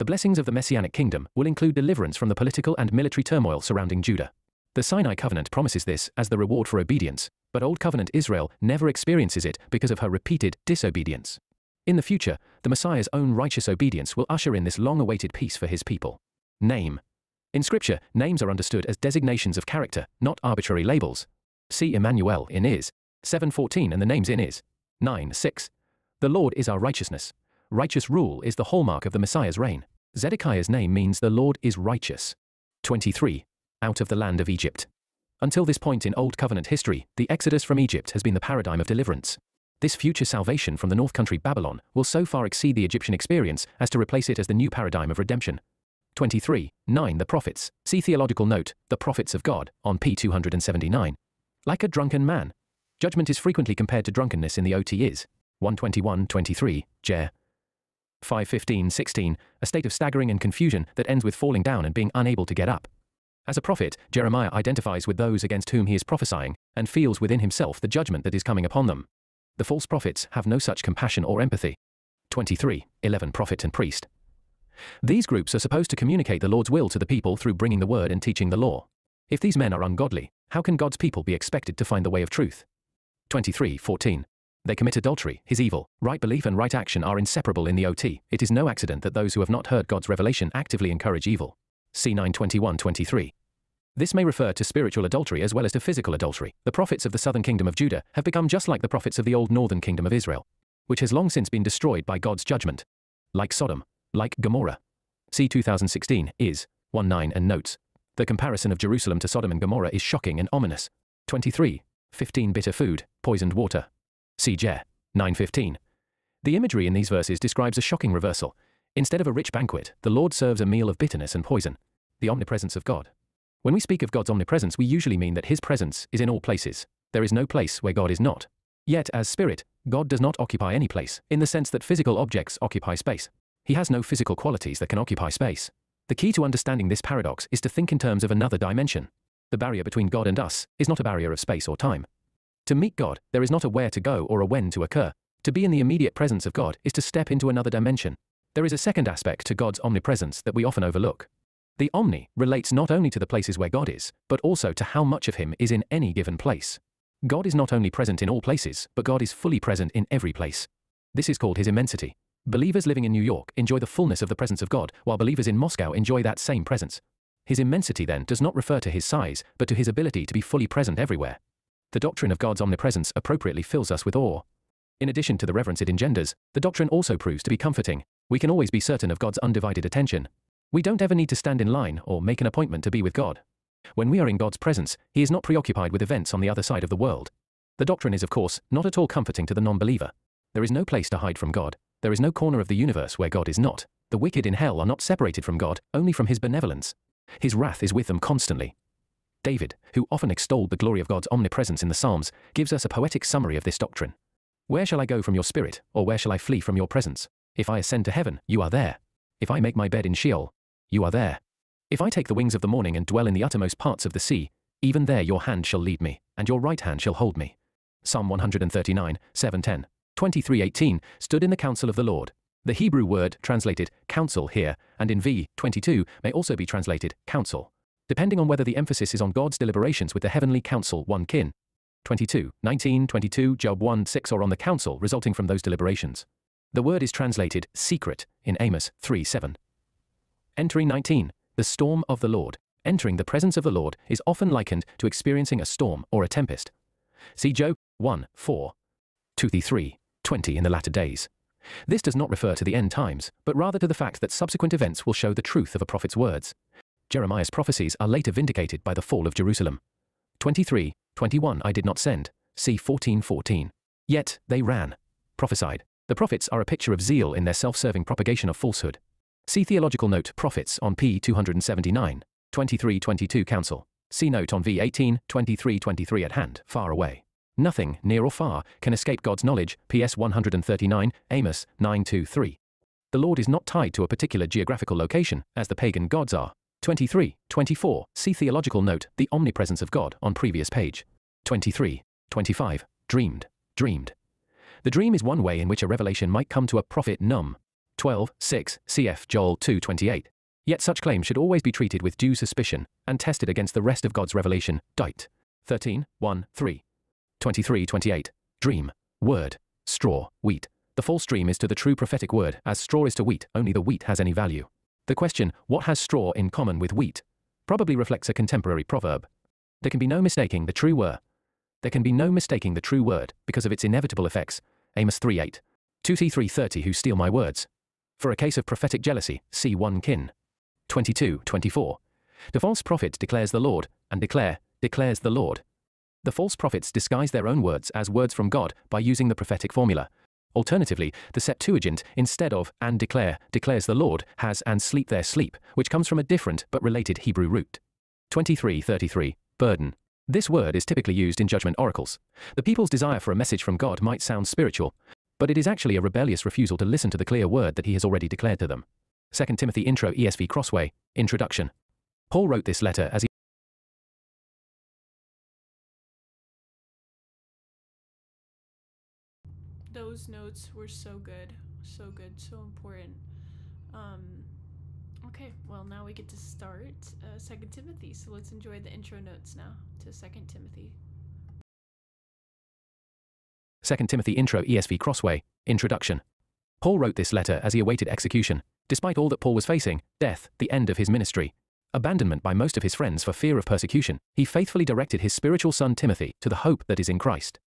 The blessings of the messianic kingdom will include deliverance from the political and military turmoil surrounding Judah. The Sinai covenant promises this as the reward for obedience, but Old Covenant Israel never experiences it because of her repeated disobedience. In the future, the Messiah's own righteous obedience will usher in this long-awaited peace for his people. Name. In Scripture, names are understood as designations of character, not arbitrary labels. See Emmanuel in Is seven fourteen and the names in Is nine six. The Lord is our righteousness. Righteous rule is the hallmark of the Messiah's reign. Zedekiah's name means the Lord is righteous. twenty-three. Out of the land of Egypt. Until this point in Old Covenant history, the exodus from Egypt has been the paradigm of deliverance. This future salvation from the north country Babylon will so far exceed the Egyptian experience as to replace it as the new paradigm of redemption. twenty-three, nine The prophets. See theological note, the prophets of God, on page two seventy-nine. Like a drunken man. Judgment is frequently compared to drunkenness in the O T Is. one twenty-one twenty-three, Jer. five fifteen sixteen, a state of staggering and confusion that ends with falling down and being unable to get up. As a prophet, Jeremiah identifies with those against whom he is prophesying and feels within himself the judgment that is coming upon them. The false prophets have no such compassion or empathy. twenty-three, eleven Prophet and priest. These groups are supposed to communicate the Lord's will to the people through bringing the word and teaching the law. If these men are ungodly, how can God's people be expected to find the way of truth? twenty-three, fourteen. They commit adultery, his evil, right belief and right action are inseparable in the O T. It is no accident that those who have not heard God's revelation actively encourage evil. C nine twenty-one twenty-three. This may refer to spiritual adultery as well as to physical adultery. The prophets of the southern kingdom of Judah have become just like the prophets of the old northern kingdom of Israel, which has long since been destroyed by God's judgment. Like Sodom, like Gomorrah. See two thousand sixteen, Is one nine and notes. The comparison of Jerusalem to Sodom and Gomorrah is shocking and ominous. twenty-three, fifteen Bitter food, poisoned water. See Jer nine fifteen. The imagery in these verses describes a shocking reversal. Instead of a rich banquet, the Lord serves a meal of bitterness and poison. The omnipresence of God. When we speak of God's omnipresence, we usually mean that his presence is in all places. There is no place where God is not. Yet, as spirit, God does not occupy any place, in the sense that physical objects occupy space. He has no physical qualities that can occupy space. The key to understanding this paradox is to think in terms of another dimension. The barrier between God and us is not a barrier of space or time. To meet God, there is not a where to go or a when to occur. To be in the immediate presence of God is to step into another dimension. There is a second aspect to God's omnipresence that we often overlook. The omni relates not only to the places where God is, but also to how much of him is in any given place. God is not only present in all places, but God is fully present in every place. This is called his immensity. Believers living in New York enjoy the fullness of the presence of God, while believers in Moscow enjoy that same presence. His immensity then does not refer to his size, but to his ability to be fully present everywhere. The doctrine of God's omnipresence appropriately fills us with awe. In addition to the reverence it engenders, the doctrine also proves to be comforting. we can always be certain of God's undivided attention. We don't ever need to stand in line or make an appointment to be with God. When we are in God's presence, He is not preoccupied with events on the other side of the world. The doctrine is, of course, not at all comforting to the non-believer. There is no place to hide from God. There is no corner of the universe where God is not. The wicked in hell are not separated from God, only from His benevolence. His wrath is with them constantly. David, who often extolled the glory of God's omnipresence in the Psalms, gives us a poetic summary of this doctrine. Where shall I go from your spirit, or where shall I flee from your presence? If I ascend to heaven, you are there. If I make my bed in Sheol, you are there. If I take the wings of the morning and dwell in the uttermost parts of the sea, even there your hand shall lead me, and your right hand shall hold me. Psalm one thirty-nine, seven ten. twenty-three eighteen stood in the counsel of the Lord. The Hebrew word translated counsel here, and in verse twenty-two, may also be translated counsel, depending on whether the emphasis is on God's deliberations with the heavenly counsel First Kings twenty-two, nineteen, twenty-two, Job one, six, or on the counsel resulting from those deliberations. The word is translated secret in Amos three, seven. Entering nineteen. The storm of the Lord. Entering the presence of the Lord is often likened to experiencing a storm or a tempest. See Job one, four, two, three, twenty in the latter days. This does not refer to the end times, but rather to the fact that subsequent events will show the truth of a prophet's words. Jeremiah's prophecies are later vindicated by the fall of Jerusalem. twenty-three, twenty-one I did not send, see fourteen, fourteen. Yet they ran, prophesied. The prophets are a picture of zeal in their self-serving propagation of falsehood. See theological note prophets on page two seventy-nine, twenty-three twenty-two counsel. See note on verse eighteen, twenty-three twenty-three at hand, far away. Nothing, near or far, can escape God's knowledge, Psalm one thirty-nine, Amos nine, two, three. The Lord is not tied to a particular geographical location, as the pagan gods are. twenty-three, twenty-four, see theological note, the omnipresence of God, on previous page. twenty-three, twenty-five, dreamed, dreamed. The dream is one way in which a revelation might come to a prophet. Num twelve, six, cf Joel two, twenty-eight. Yet such claims should always be treated with due suspicion, and tested against the rest of God's revelation, Dit thirteen, one, three. twenty-three twenty-eight. Dream, word, straw, wheat. The false dream is to the true prophetic word as straw is to wheat, only the wheat has any value. The question, what has straw in common with wheat, probably reflects a contemporary proverb. There can be no mistaking the true word. There can be no mistaking the true word because of its inevitable effects. Amos three, eight. two Timothy three, thirty who steal my words. For a case of prophetic jealousy, see First Kings twenty-two, twenty-four. The false prophet declares the Lord, and declare, declares the Lord. The false prophets disguise their own words as words from God by using the prophetic formula. Alternatively, the Septuagint, instead of and declare, declares the Lord, has and sleep their sleep, which comes from a different but related Hebrew root. twenty-three thirty-three. Burden. This word is typically used in judgment oracles. The people's desire for a message from God might sound spiritual, but it is actually a rebellious refusal to listen to the clear word that He has already declared to them. Second Timothy intro E S V Crossway, introduction. Paul wrote this letter as he Those notes were so good, so good, so important. Um, okay, well now we get to start uh, Second Timothy, so let's enjoy the intro notes now to Second Timothy. Second Timothy intro E S V Crossway, introduction. Paul wrote this letter as he awaited execution. Despite all that Paul was facing, death, the end of his ministry, abandonment by most of his friends for fear of persecution, he faithfully directed his spiritual son Timothy to the hope that is in Christ.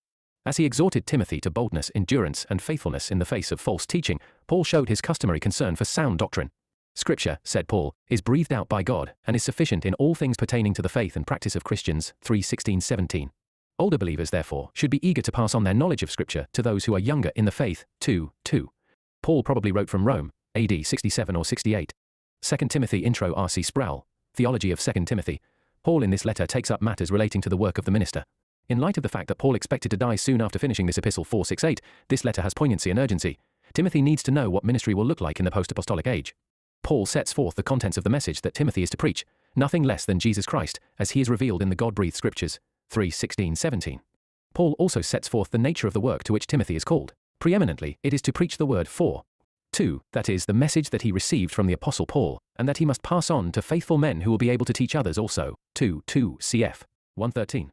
As he exhorted Timothy to boldness, endurance, and faithfulness in the face of false teaching, Paul showed his customary concern for sound doctrine. Scripture, said Paul, is breathed out by God and is sufficient in all things pertaining to the faith and practice of Christians, three sixteen seventeen. Older believers, therefore, should be eager to pass on their knowledge of Scripture to those who are younger in the faith, two, two. Paul probably wrote from Rome, A D sixty-seven or sixty-eight. Second Timothy intro R C Sproul, Theology of Second Timothy. Paul in this letter takes up matters relating to the work of the minister. In light of the fact that Paul expected to die soon after finishing this epistle four sixty-eight, this letter has poignancy and urgency. Timothy needs to know what ministry will look like in the post-apostolic age. Paul sets forth the contents of the message that Timothy is to preach, nothing less than Jesus Christ, as He is revealed in the God-breathed Scriptures, three sixteen seventeen. Paul also sets forth the nature of the work to which Timothy is called. Preeminently, it is to preach the word four two, that is, the message that he received from the Apostle Paul, and that he must pass on to faithful men who will be able to teach others also, two two cf. one thirteen.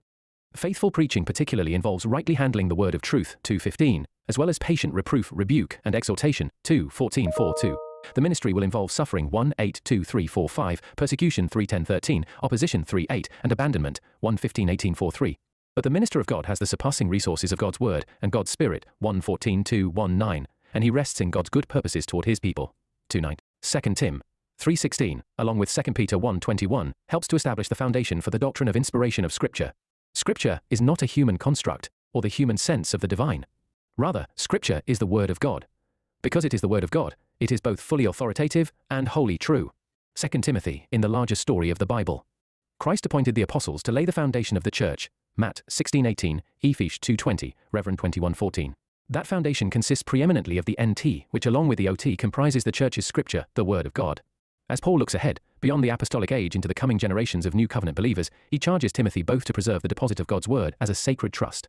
Faithful preaching particularly involves rightly handling the word of truth, two fifteen, as well as patient reproof, rebuke, and exhortation, two fourteen forty-two. The ministry will involve suffering, one eight two three four five, persecution, three ten thirteen, opposition, three eight, and abandonment, one fifteen eighteen forty-three. But the minister of God has the surpassing resources of God's word and God's Spirit, one fourteen two nineteen, and he rests in God's good purposes toward His people. two nine. Second Timothy three sixteen, along with Second Peter one twenty-one, helps to establish the foundation for the doctrine of inspiration of Scripture. Scripture is not a human construct, or the human sense of the divine. Rather, Scripture is the Word of God. Because it is the Word of God, it is both fully authoritative and wholly true. Second Timothy, in the larger story of the Bible. Christ appointed the apostles to lay the foundation of the church, Matthew sixteen eighteen, Ephesians two twenty, Revelation twenty-one fourteen. That foundation consists preeminently of the N T, which along with the O T comprises the church's Scripture, the Word of God. As Paul looks ahead, beyond the apostolic age into the coming generations of New Covenant believers, he charges Timothy both to preserve the deposit of God's Word as a sacred trust,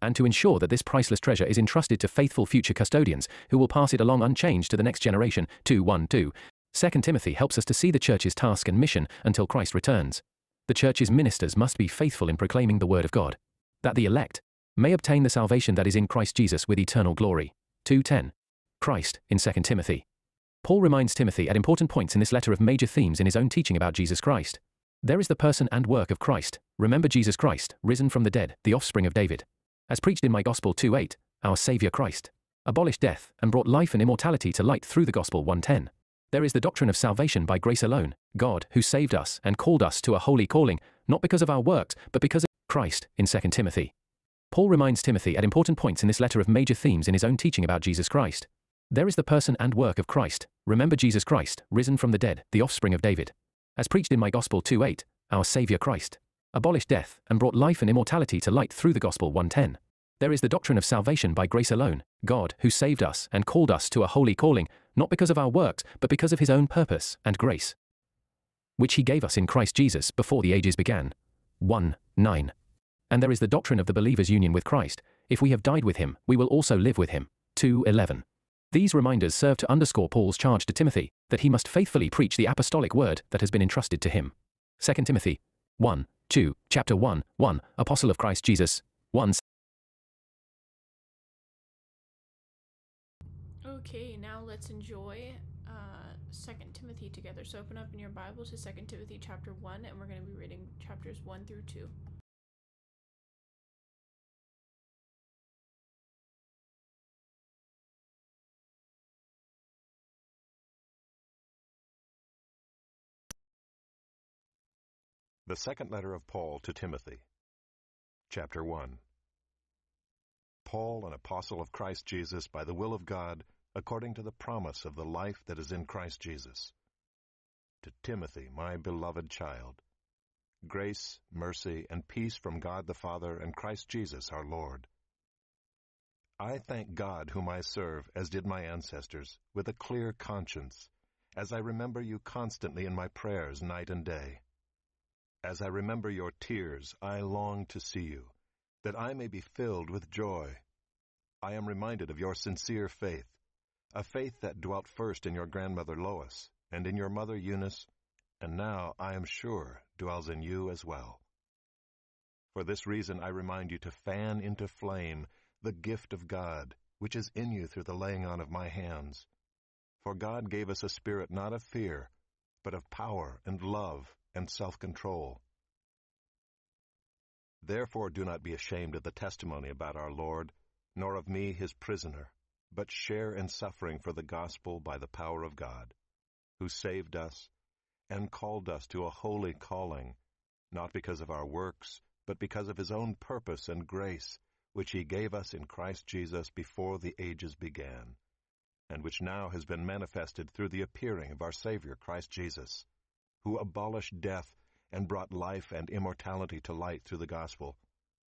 and to ensure that this priceless treasure is entrusted to faithful future custodians who will pass it along unchanged to the next generation. two twelve. Second Timothy helps us to see the church's task and mission until Christ returns. The church's ministers must be faithful in proclaiming the Word of God, that the elect may obtain the salvation that is in Christ Jesus with eternal glory. two ten. Christ, in Second Timothy. Paul reminds Timothy at important points in this letter of major themes in his own teaching about Jesus Christ. There is the person and work of Christ. Remember Jesus Christ, risen from the dead, the offspring of David, as preached in my Gospel two eight, our Savior Christ abolished death and brought life and immortality to light through the Gospel one ten. There is the doctrine of salvation by grace alone, God who saved us and called us to a holy calling, not because of our works, but because of Christ, in Second Timothy. Paul reminds Timothy at important points in this letter of major themes in his own teaching about Jesus Christ. There is the person and work of Christ. Remember Jesus Christ, risen from the dead, the offspring of David, as preached in my Gospel two eight, our Savior Christ abolished death and brought life and immortality to light through the Gospel one ten. There is the doctrine of salvation by grace alone, God who saved us and called us to a holy calling, not because of our works, but because of his own purpose and grace, which he gave us in Christ Jesus before the ages began. one nine. And there is the doctrine of the believer's union with Christ. If we have died with him, we will also live with him. two eleven. These reminders serve to underscore Paul's charge to Timothy that he must faithfully preach the apostolic word that has been entrusted to him. Second Timothy one two, chapter one, one, Apostle of Christ Jesus, one. Okay, now let's enjoy uh, Second Timothy together. So open up in your Bibles to Second Timothy chapter one, and we're going to be reading chapters one through two. The Second Letter of Paul to Timothy. Chapter one. Paul, an apostle of Christ Jesus, by the will of God, according to the promise of the life that is in Christ Jesus. To Timothy, my beloved child, grace, mercy, and peace from God the Father and Christ Jesus our Lord. I thank God whom I serve, as did my ancestors, with a clear conscience, as I remember you constantly in my prayers night and day. As I remember your tears, I long to see you, that I may be filled with joy. I am reminded of your sincere faith, a faith that dwelt first in your grandmother Lois and in your mother Eunice, and now, I am sure, dwells in you as well. For this reason I remind you to fan into flame the gift of God, which is in you through the laying on of my hands. For God gave us a spirit not of fear, but of power and love and self-control. Therefore do not be ashamed of the testimony about our Lord, nor of me his prisoner, but share in suffering for the gospel by the power of God, who saved us and called us to a holy calling, not because of our works, but because of his own purpose and grace, which he gave us in Christ Jesus before the ages began, and which now has been manifested through the appearing of our Savior Christ Jesus, who abolished death and brought life and immortality to light through the gospel,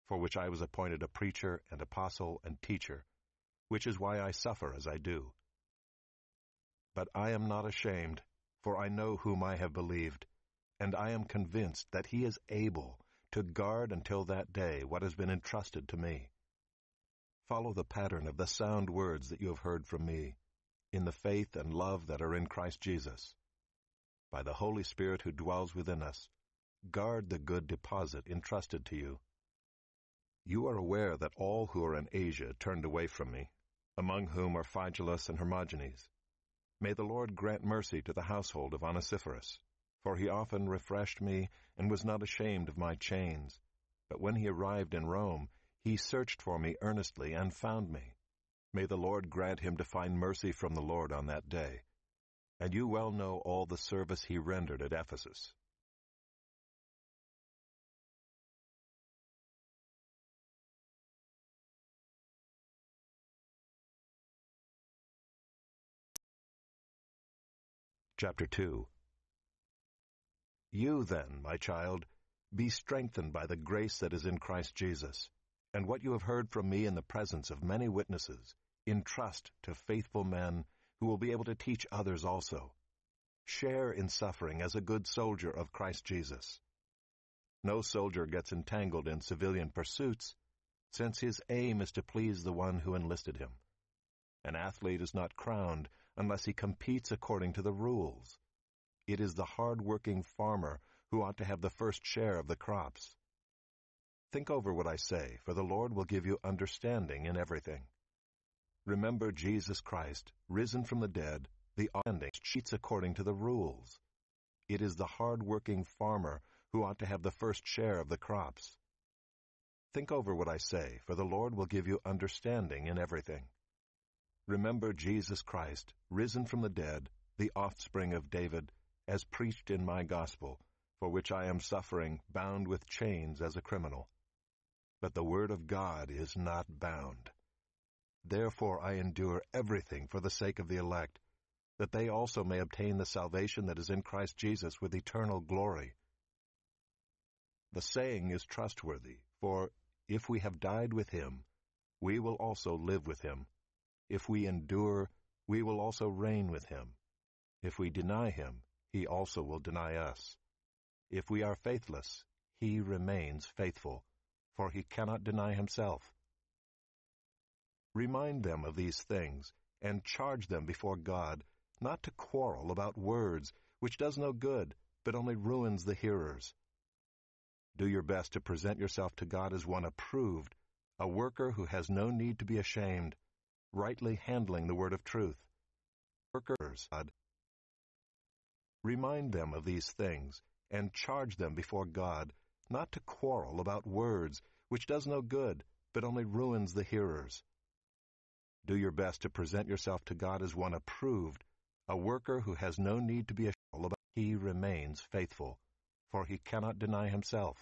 for which I was appointed a preacher and apostle and teacher, which is why I suffer as I do. But I am not ashamed, for I know whom I have believed, and I am convinced that he is able to guard until that day what has been entrusted to me. Follow the pattern of the sound words that you have heard from me, in the faith and love that are in Christ Jesus. By the Holy Spirit who dwells within us, guard the good deposit entrusted to you. You are aware that all who are in Asia turned away from me, among whom are Phygellus and Hermogenes. May the Lord grant mercy to the household of Onesiphorus, for he often refreshed me and was not ashamed of my chains. But when he arrived in Rome, he searched for me earnestly and found me. May the Lord grant him to find mercy from the Lord on that day, and you well know all the service he rendered at Ephesus. Chapter two. You then, my child, be strengthened by the grace that is in Christ Jesus, and what you have heard from me in the presence of many witnesses, entrust to faithful men who will be able to teach others also. Share in suffering as a good soldier of Christ Jesus. No soldier gets entangled in civilian pursuits, since his aim is to please the one who enlisted him. An athlete is not crowned unless he competes according to the rules. It is the hard-working farmer who ought to have the first share of the crops. Think over what I say, for the Lord will give you understanding in everything. Remember Jesus Christ, risen from the dead, the offering sheets according to the rules. It is the hard-working farmer who ought to have the first share of the crops. Think over what I say, for the Lord will give you understanding in everything. Remember Jesus Christ, risen from the dead, the offspring of David, as preached in my gospel, for which I am suffering, bound with chains as a criminal. But the word of God is not bound. Therefore I endure everything for the sake of the elect, that they also may obtain the salvation that is in Christ Jesus with eternal glory. The saying is trustworthy, for if we have died with him, we will also live with him. If we endure, we will also reign with him. If we deny him, he also will deny us. If we are faithless, he remains faithful, for he cannot deny himself. Remind them of these things, and charge them before God, not to quarrel about words, which does no good, but only ruins the hearers. Do your best to present yourself to God as one approved, a worker who has no need to be ashamed, rightly handling the word of truth. Workers, God. Remind them of these things, and charge them before God, not to quarrel about words, which does no good, but only ruins the hearers. Do your best to present yourself to God as one approved, a worker who has no need to be ashamed, but he remains faithful, for he cannot deny himself.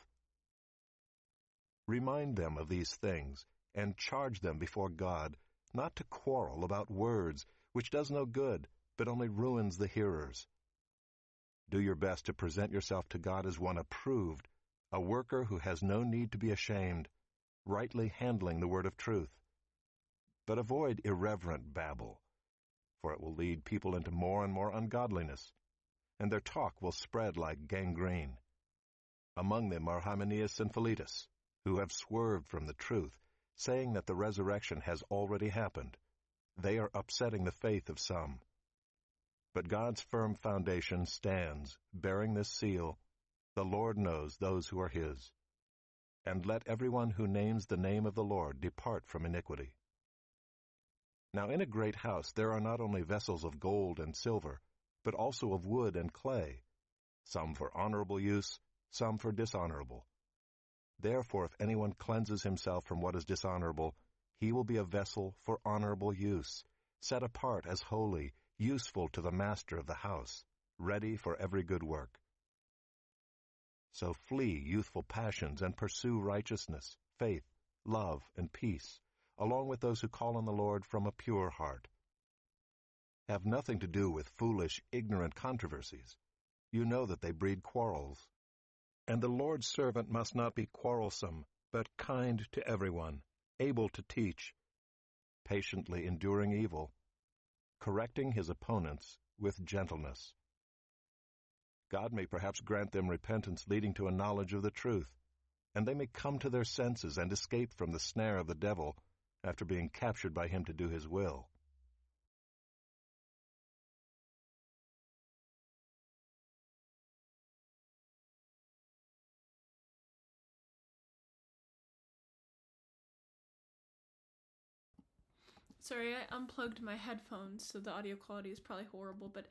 Remind them of these things, and charge them before God, not to quarrel about words, which does no good, but only ruins the hearers. Do your best to present yourself to God as one approved, a worker who has no need to be ashamed, rightly handling the word of truth. But avoid irreverent babble, for it will lead people into more and more ungodliness, and their talk will spread like gangrene. Among them are Hymenaeus and Philetus, who have swerved from the truth, saying that the resurrection has already happened. They are upsetting the faith of some. But God's firm foundation stands, bearing this seal, the Lord knows those who are his. And let everyone who names the name of the Lord depart from iniquity. Now in a great house there are not only vessels of gold and silver, but also of wood and clay, some for honorable use, some for dishonorable. Therefore, if anyone cleanses himself from what is dishonorable, he will be a vessel for honorable use, set apart as holy, useful to the master of the house, ready for every good work. So flee youthful passions and pursue righteousness, faith, love, and peace, along with those who call on the Lord from a pure heart. Have nothing to do with foolish, ignorant controversies. You know that they breed quarrels. And the Lord's servant must not be quarrelsome, but kind to everyone, able to teach, patiently enduring evil, correcting his opponents with gentleness. God may perhaps grant them repentance leading to a knowledge of the truth, and they may come to their senses and escape from the snare of the devil after being captured by him to do his will. Sorry, I unplugged my headphones, so the audio quality is probably horrible, but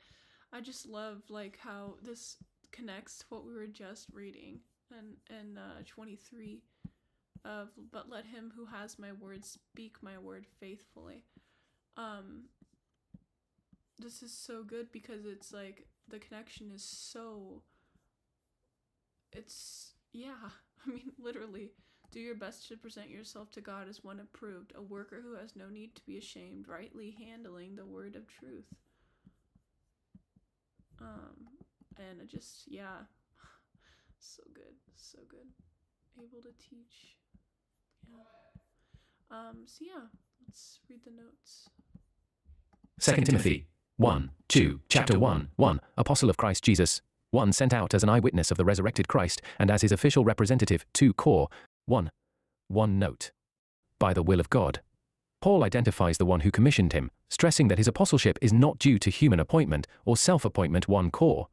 I just love, like, how this connects to what we were just reading in, in uh, twenty-three of, but let him who has my word speak my word faithfully. Um, this is so good because it's like the connection is so, it's, yeah, I mean, literally, do your best to present yourself to God as one approved, a worker who has no need to be ashamed, rightly handling the word of truth. Um, and it just, yeah, so good, so good. Able to teach, yeah. Um, so yeah, let's read the notes. Second Timothy one, two, Chapter one, one, Apostle of Christ Jesus, one sent out as an eyewitness of the resurrected Christ and as his official representative, two Cor, one. One note. By the will of God. Paul identifies the one who commissioned him, stressing that his apostleship is not due to human appointment or self-appointment, one Cor,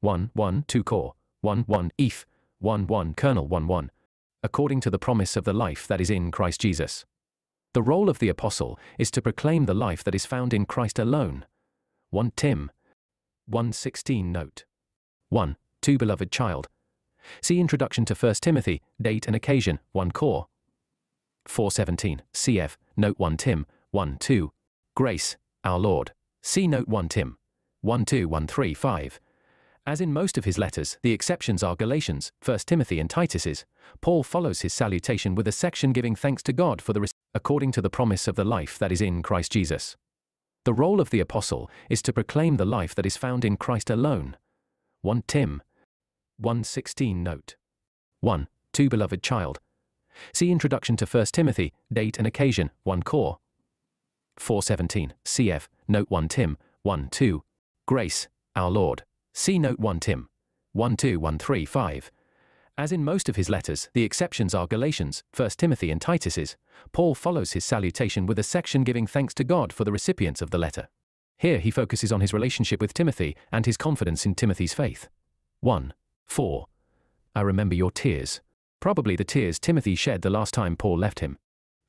one, one, two Cor, one, one, Eph, one, one, Colonel, one, one, according to the promise of the life that is in Christ Jesus. The role of the apostle is to proclaim the life that is found in Christ alone. First Timothy one sixteen note. one, two Beloved child. See introduction to First Timothy, date and occasion, First Corinthians four seventeen, C F, note First Timothy one two, grace, our Lord. See note First Timothy one two, one three, five. As in most of his letters, the exceptions are Galatians, First Timothy and Titus's. Paul follows his salutation with a section giving thanks to God for the received according to the promise of the life that is in Christ Jesus. The role of the apostle is to proclaim the life that is found in Christ alone. First Timothy one sixteen note. one, two Beloved child. See introduction to First Timothy, date and occasion, First Corinthians four seventeen, C F, note First Timothy one two, grace, our Lord. See note First Timothy one two, one three, five. As in most of his letters, the exceptions are Galatians, First Timothy and Titus's. Paul follows his salutation with a section giving thanks to God for the recipients of the letter. Here he focuses on his relationship with Timothy and his confidence in Timothy's faith. one, four. I remember your tears. Probably the tears Timothy shed the last time Paul left him.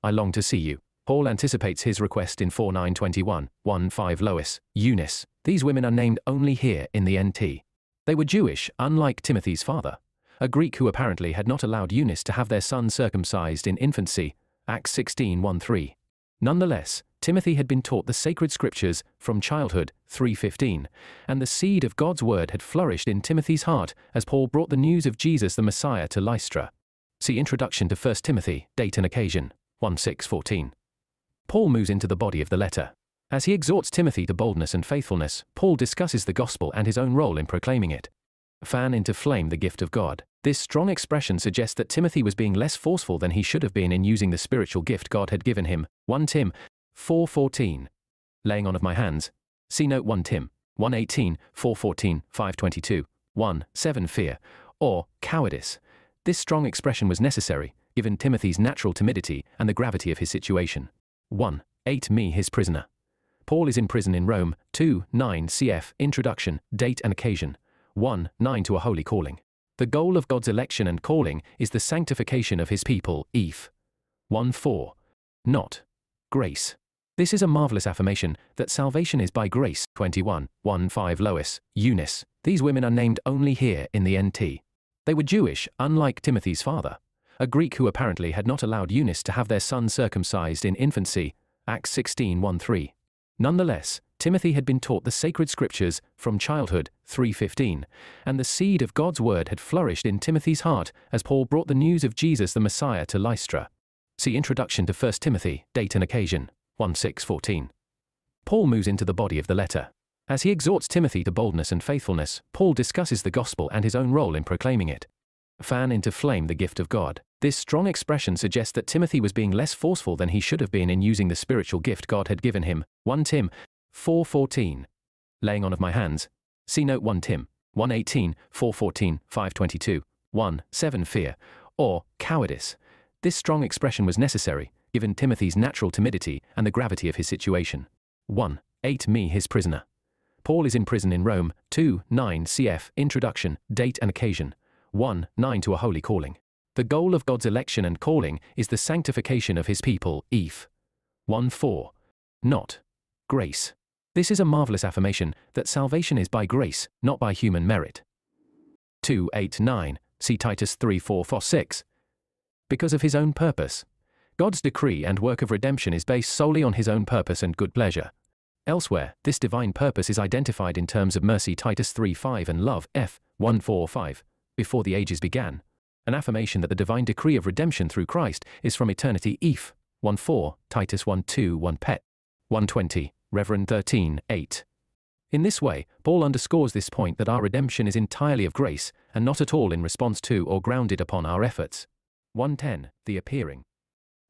I long to see you. Paul anticipates his request in four nine twenty-one, one five Lois, Eunice. These women are named only here in the N T. They were Jewish, unlike Timothy's father, a Greek who apparently had not allowed Eunice to have their son circumcised in infancy, Acts sixteen one three. Nonetheless, Timothy had been taught the sacred scriptures from childhood, three fifteen, and the seed of God's word had flourished in Timothy's heart as Paul brought the news of Jesus the Messiah to Lystra. See introduction to First Timothy, date and occasion, First Corinthians fourteen. Paul moves into the body of the letter. As he exhorts Timothy to boldness and faithfulness, Paul discusses the gospel and his own role in proclaiming it. Fan into flame the gift of God. This strong expression suggests that Timothy was being less forceful than he should have been in using the spiritual gift God had given him. First Timothy four fourteen. Laying on of my hands. See note First Timothy one eighteen, four fourteen, five twenty-two, one seven fear, or cowardice. This strong expression was necessary, given Timothy's natural timidity and the gravity of his situation. one, eight Me his prisoner. Paul is in prison in Rome, two, nine C F, introduction, date and occasion. one, nine To a holy calling. The goal of God's election and calling is the sanctification of his people, Eph. one, four Not grace. This is a marvelous affirmation that salvation is by grace, twenty-one, one, five Lois, Eunice. These women are named only here in the N T. They were Jewish, unlike Timothy's father, a Greek who apparently had not allowed Eunice to have their son circumcised in infancy, Acts sixteen one three. Nonetheless, Timothy had been taught the sacred scriptures from childhood, three fifteen, and the seed of God's word had flourished in Timothy's heart as Paul brought the news of Jesus the Messiah to Lystra. See introduction to First Timothy, date and occasion, First Corinthians fourteen. Paul moves into the body of the letter. As he exhorts Timothy to boldness and faithfulness, Paul discusses the gospel and his own role in proclaiming it. Fan into flame the gift of God. This strong expression suggests that Timothy was being less forceful than he should have been in using the spiritual gift God had given him. First Timothy four fourteen. Laying on of my hands. See note First Timothy one eighteen, four fourteen, five twenty-two, one seven Fear, or cowardice. This strong expression was necessary, given Timothy's natural timidity and the gravity of his situation. one, eight Me his prisoner. Paul is in prison in Rome, two, nine C F, introduction, date and occasion. one, nine To a holy calling. The goal of God's election and calling is the sanctification of his people, Eph. one, four Not grace. This is a marvelous affirmation that salvation is by grace, not by human merit. two, eight, nine See Titus three, four, four, six. Because of his own purpose. God's decree and work of redemption is based solely on his own purpose and good pleasure. Elsewhere, this divine purpose is identified in terms of mercy Titus three five and love Ephesians one four five, before the ages began, an affirmation that the divine decree of redemption through Christ is from eternity Ephesians one four, Titus one two, one Pet one twenty, Revelation thirteen eight. In this way, Paul underscores this point that our redemption is entirely of grace, and not at all in response to or grounded upon our efforts. one ten, the appearing.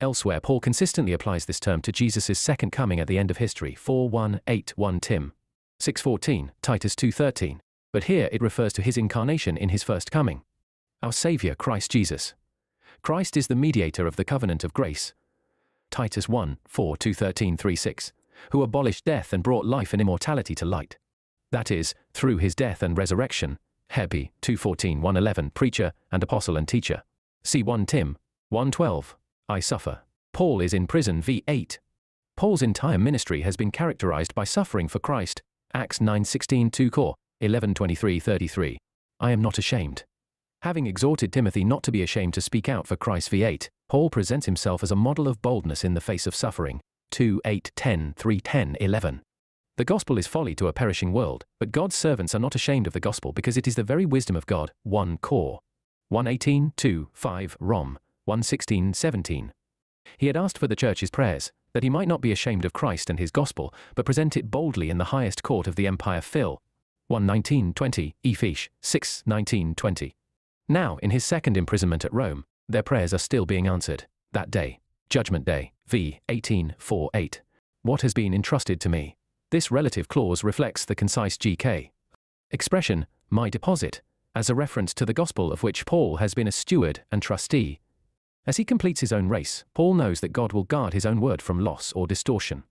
Elsewhere, Paul consistently applies this term to Jesus' second coming at the end of history four one, eight one, Tim six fourteen, Titus two thirteen, but here it refers to his incarnation in his first coming. Our Savior Christ Jesus. Christ is the mediator of the covenant of grace. Titus one, four to thirteen through six, who abolished death and brought life and immortality to light. That is, through his death and resurrection, Hebrews two fourteen to eleven, preacher and apostle and teacher. First Timothy one twelve, I suffer. Paul is in prison verse eight. Paul's entire ministry has been characterized by suffering for Christ, Acts nine sixteen to Cor, eleven twenty-three thirty-three. I am not ashamed. Having exhorted Timothy not to be ashamed to speak out for Christ verse eight, Paul presents himself as a model of boldness in the face of suffering, two eight, ten, three ten, eleven. The gospel is folly to a perishing world, but God's servants are not ashamed of the gospel because it is the very wisdom of God, First Corinthians one eighteen to five, Romans one sixteen to seventeen. He had asked for the church's prayers, that he might not be ashamed of Christ and his gospel, but present it boldly in the highest court of the empire Philetus one nineteen to twenty, Ephesians six nineteen to twenty. Now, in his second imprisonment at Rome, their prayers are still being answered. That day, Judgment Day, verse eighteen four eight. What has been entrusted to me? This relative clause reflects the concise G K expression, my deposit, as a reference to the gospel of which Paul has been a steward and trustee. As he completes his own race, Paul knows that God will guard his own word from loss or distortion.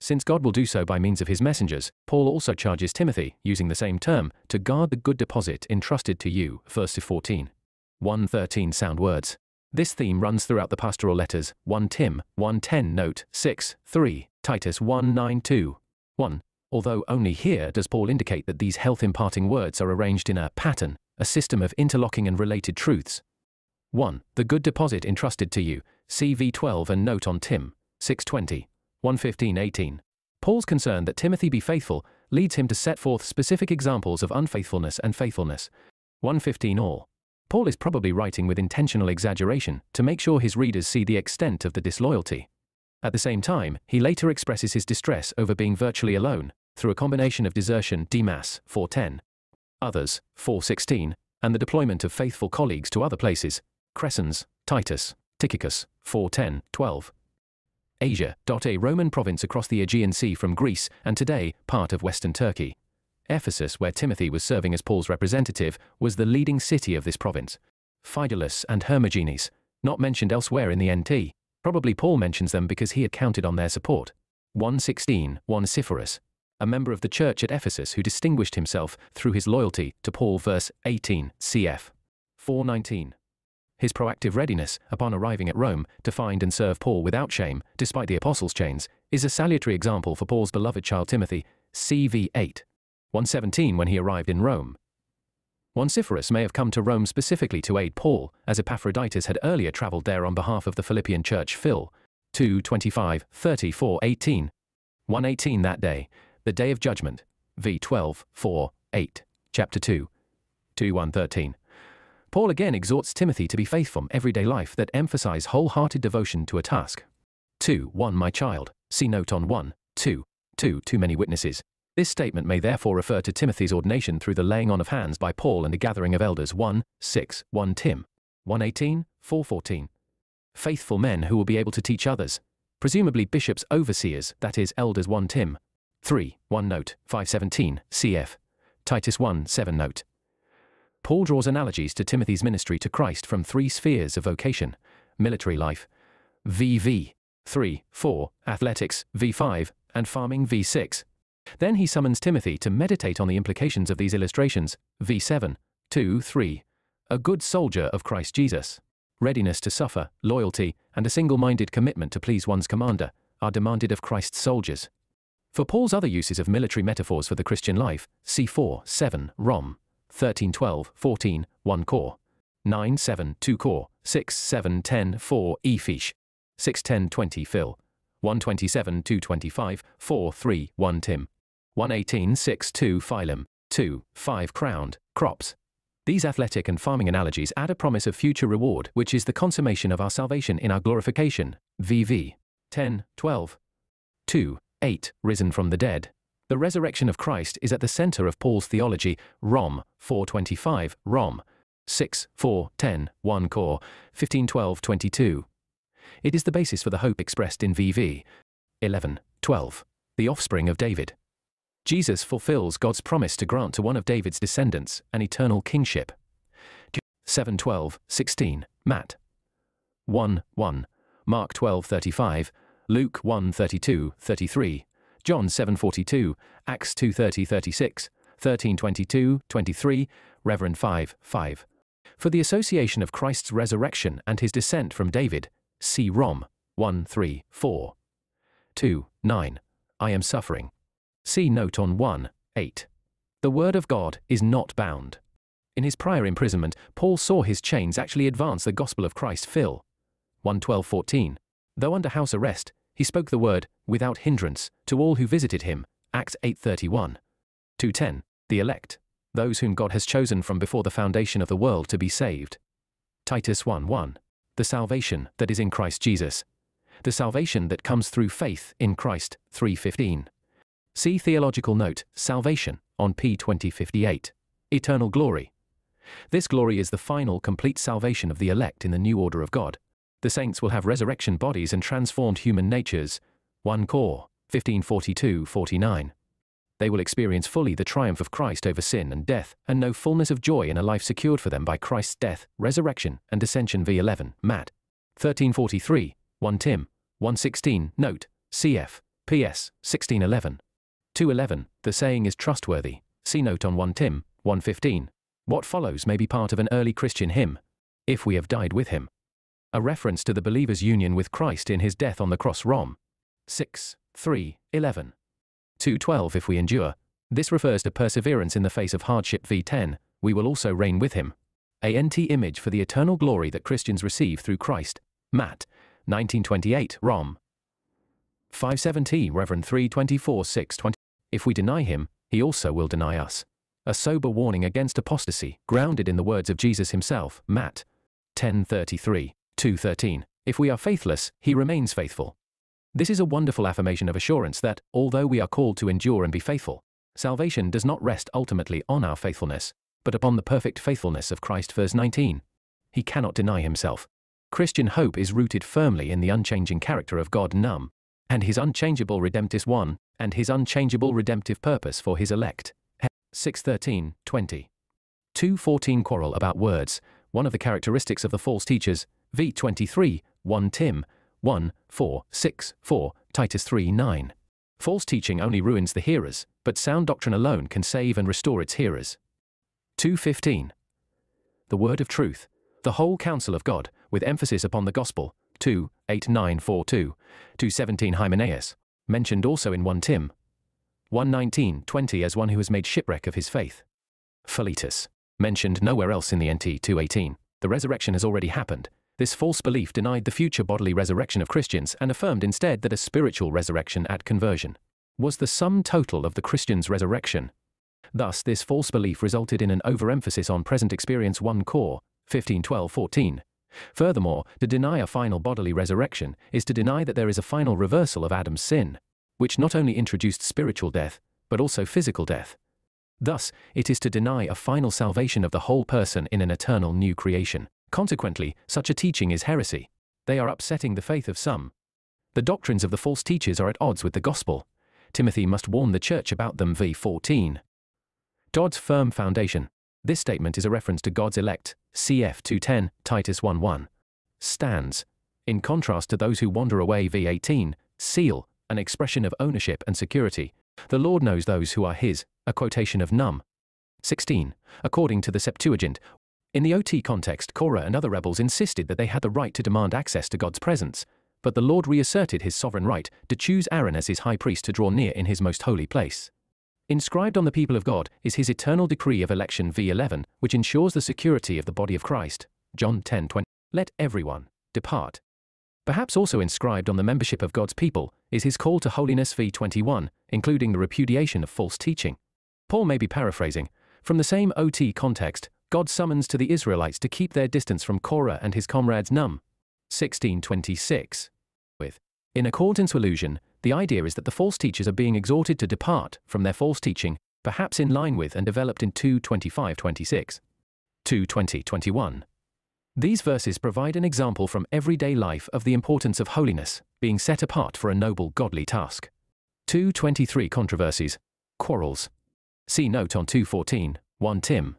Since God will do so by means of his messengers, Paul also charges Timothy, using the same term, to guard the good deposit entrusted to you, First Timothy fourteen one thirteen. Sound words. This theme runs throughout the pastoral letters, First Timothy one ten note six three, Titus one nine two one, although only here does Paul indicate that these health-imparting words are arranged in a pattern, a system of interlocking and related truths. one. The good deposit entrusted to you, verse twelve and note on Timothy six twenty. one fifteen eighteen. Paul's concern that Timothy be faithful leads him to set forth specific examples of unfaithfulness and faithfulness. one fifteen all. Paul is probably writing with intentional exaggeration to make sure his readers see the extent of the disloyalty. At the same time, he later expresses his distress over being virtually alone, through a combination of desertion Demas four ten, others four sixteen, and the deployment of faithful colleagues to other places, Crescens, Titus, Tychicus four ten twelve. Asia, a Roman province across the Aegean Sea from Greece and today part of Western Turkey. Ephesus, where Timothy was serving as Paul's representative, was the leading city of this province. Philetus and Hermogenes, not mentioned elsewhere in the N T. Probably Paul mentions them because he had counted on their support. one sixteen, Onesiphorus, a member of the church at Ephesus who distinguished himself through his loyalty to Paul verse eighteen, cf. four nineteen. His proactive readiness, upon arriving at Rome, to find and serve Paul without shame, despite the apostles' chains, is a salutary example for Paul's beloved child Timothy, verse eight, one seventeen when he arrived in Rome. Onesiphorus may have come to Rome specifically to aid Paul, as Epaphroditus had earlier travelled there on behalf of the Philippian church Phil two twenty-five, thirty-four, eighteen. one eighteen that day, the day of judgment, verse twelve, four, eight, chapter two, two, one, thirteen. Paul again exhorts Timothy to be faithful in everyday life that emphasizes wholehearted devotion to a task. two one My child, see note on one, two, two Too many witnesses. This statement may therefore refer to Timothy's ordination through the laying on of hands by Paul and a gathering of elders one, six, one Tim one eighteen, four fourteen. Faithful men who will be able to teach others, presumably bishops overseers, that is elders one Tim three one note five seventeen cf. Titus one seven note. Paul draws analogies to Timothy's ministry to Christ from three spheres of vocation, military life, verse three, four, athletics, verse five, and farming, verse six. Then he summons Timothy to meditate on the implications of these illustrations, verse seven, two, three. A good soldier of Christ Jesus. Readiness to suffer, loyalty, and a single-minded commitment to please one's commander are demanded of Christ's soldiers. For Paul's other uses of military metaphors for the Christian life, see four seven, Rom. thirteen twelve, fourteen, one Cor. nine seven, two Cor. six seven, ten, four Ephes. six ten, twenty Phil. one twenty-seven to twenty-five, four three, First Tim. one eighteen six two, Phylum. two five, Crowned, Crops. These athletic and farming analogies add a promise of future reward, which is the consummation of our salvation in our glorification. verse ten, twelve. two, eight, Risen from the dead. The resurrection of Christ is at the center of Paul's theology. Rom. four twenty-five, Rom. six, four, ten, First Cor. fifteen twelve to twenty-two. It is the basis for the hope expressed in verse eleven, twelve, the offspring of David. Jesus fulfills God's promise to grant to one of David's descendants an eternal kingship. seven twelve to sixteen, Matt. one one, Mark twelve thirty-five, Luke one thirty-two to thirty-three, John seven forty-two, Acts two thirty to thirty-six, thirteen twenty-two to twenty-three, Rev. five five. For the association of Christ's resurrection and his descent from David, see Rom. one three four. two nine. I am suffering. See note on one eight. The word of God is not bound. In his prior imprisonment, Paul saw his chains actually advance the gospel of Christ. Phil. one twelve to fourteen. Though under house arrest, he spoke the word, without hindrance, to all who visited him. Acts eight thirty-one. two ten. The elect. Those whom God has chosen from before the foundation of the world to be saved. Titus one one. The salvation that is in Christ Jesus. The salvation that comes through faith in Christ. three fifteen. See theological note, Salvation, on p. twenty fifty-eight. Eternal glory. This glory is the final complete salvation of the elect in the new order of God. The saints will have resurrection bodies and transformed human natures. First Cor. fifteen forty-two to forty-nine. They will experience fully the triumph of Christ over sin and death, and know fullness of joy in a life secured for them by Christ's death, resurrection, and ascension. verse eleven, Matt. thirteen forty-three, First Tim. one sixteen, note, cf. P S. sixteen eleven. two eleven, the saying is trustworthy. See note on First Tim. one fifteen. What follows may be part of an early Christian hymn. If we have died with him. A reference to the believer's union with Christ in his death on the cross. Rom. six, three, eleven. two twelve, if we endure. This refers to perseverance in the face of hardship. verse ten, we will also reign with him. Ant image for the eternal glory that Christians receive through Christ. Matt. nineteen twenty-eight, Rom. five seventeen, Rev. three twenty-four, six twenty. If we deny him, he also will deny us. A sober warning against apostasy, grounded in the words of Jesus himself. Matt. ten thirty-three, two thirteen. If we are faithless, he remains faithful. This is a wonderful affirmation of assurance that, although we are called to endure and be faithful, salvation does not rest ultimately on our faithfulness, but upon the perfect faithfulness of Christ. Verse nineteen. He cannot deny himself. Christian hope is rooted firmly in the unchanging character of God, Num, and his unchangeable redemptus one, and his unchangeable redemptive purpose for his elect. six thirteen to twenty. two fourteen, quarrel about words, one of the characteristics of the false teachers. verse twenty-three, First Tim. one, four, six, four, Titus three nine. False teaching only ruins the hearers, but sound doctrine alone can save and restore its hearers. two fifteen. The word of truth, the whole counsel of God, with emphasis upon the gospel. two eight nine forty-two. two seventeen, Hymenaeus, mentioned also in First Tim. one nineteen to twenty, as one who has made shipwreck of his faith. Philetus, mentioned nowhere else in the N T. two eighteen. The resurrection has already happened. This false belief denied the future bodily resurrection of Christians and affirmed instead that a spiritual resurrection at conversion was the sum total of the Christian's resurrection. Thus, this false belief resulted in an overemphasis on present experience. First Cor. fifteen twelve to fourteen. Furthermore, to deny a final bodily resurrection is to deny that there is a final reversal of Adam's sin, which not only introduced spiritual death, but also physical death. Thus, it is to deny a final salvation of the whole person in an eternal new creation. Consequently, such a teaching is heresy. They are upsetting the faith of some. The doctrines of the false teachers are at odds with the gospel. Timothy must warn the church about them. verse fourteen. God's firm foundation. This statement is a reference to God's elect, cf. two ten, Titus one one. Stands, in contrast to those who wander away. verse eighteen, seal, an expression of ownership and security. The Lord knows those who are his, a quotation of Num. sixteen, according to the Septuagint. In the O T context, Korah and other rebels insisted that they had the right to demand access to God's presence, but the Lord reasserted his sovereign right to choose Aaron as his high priest to draw near in his most holy place. Inscribed on the people of God is his eternal decree of election. verse eleven, which ensures the security of the body of Christ. John ten twenty. Let everyone depart. Perhaps also inscribed on the membership of God's people is his call to holiness verse twenty-one, including the repudiation of false teaching. Paul may be paraphrasing. From the same O T context, God summons to the Israelites to keep their distance from Korah and his comrades Numbers sixteen twenty-six. With in accordance with allusion, the idea is that the false teachers are being exhorted to depart from their false teaching, perhaps in line with and developed in two twenty-five to twenty-six. two twenty to twenty-one. These verses provide an example from everyday life of the importance of holiness, being set apart for a noble godly task. two twenty-three Controversies, quarrels. See note on two fourteen, First Tim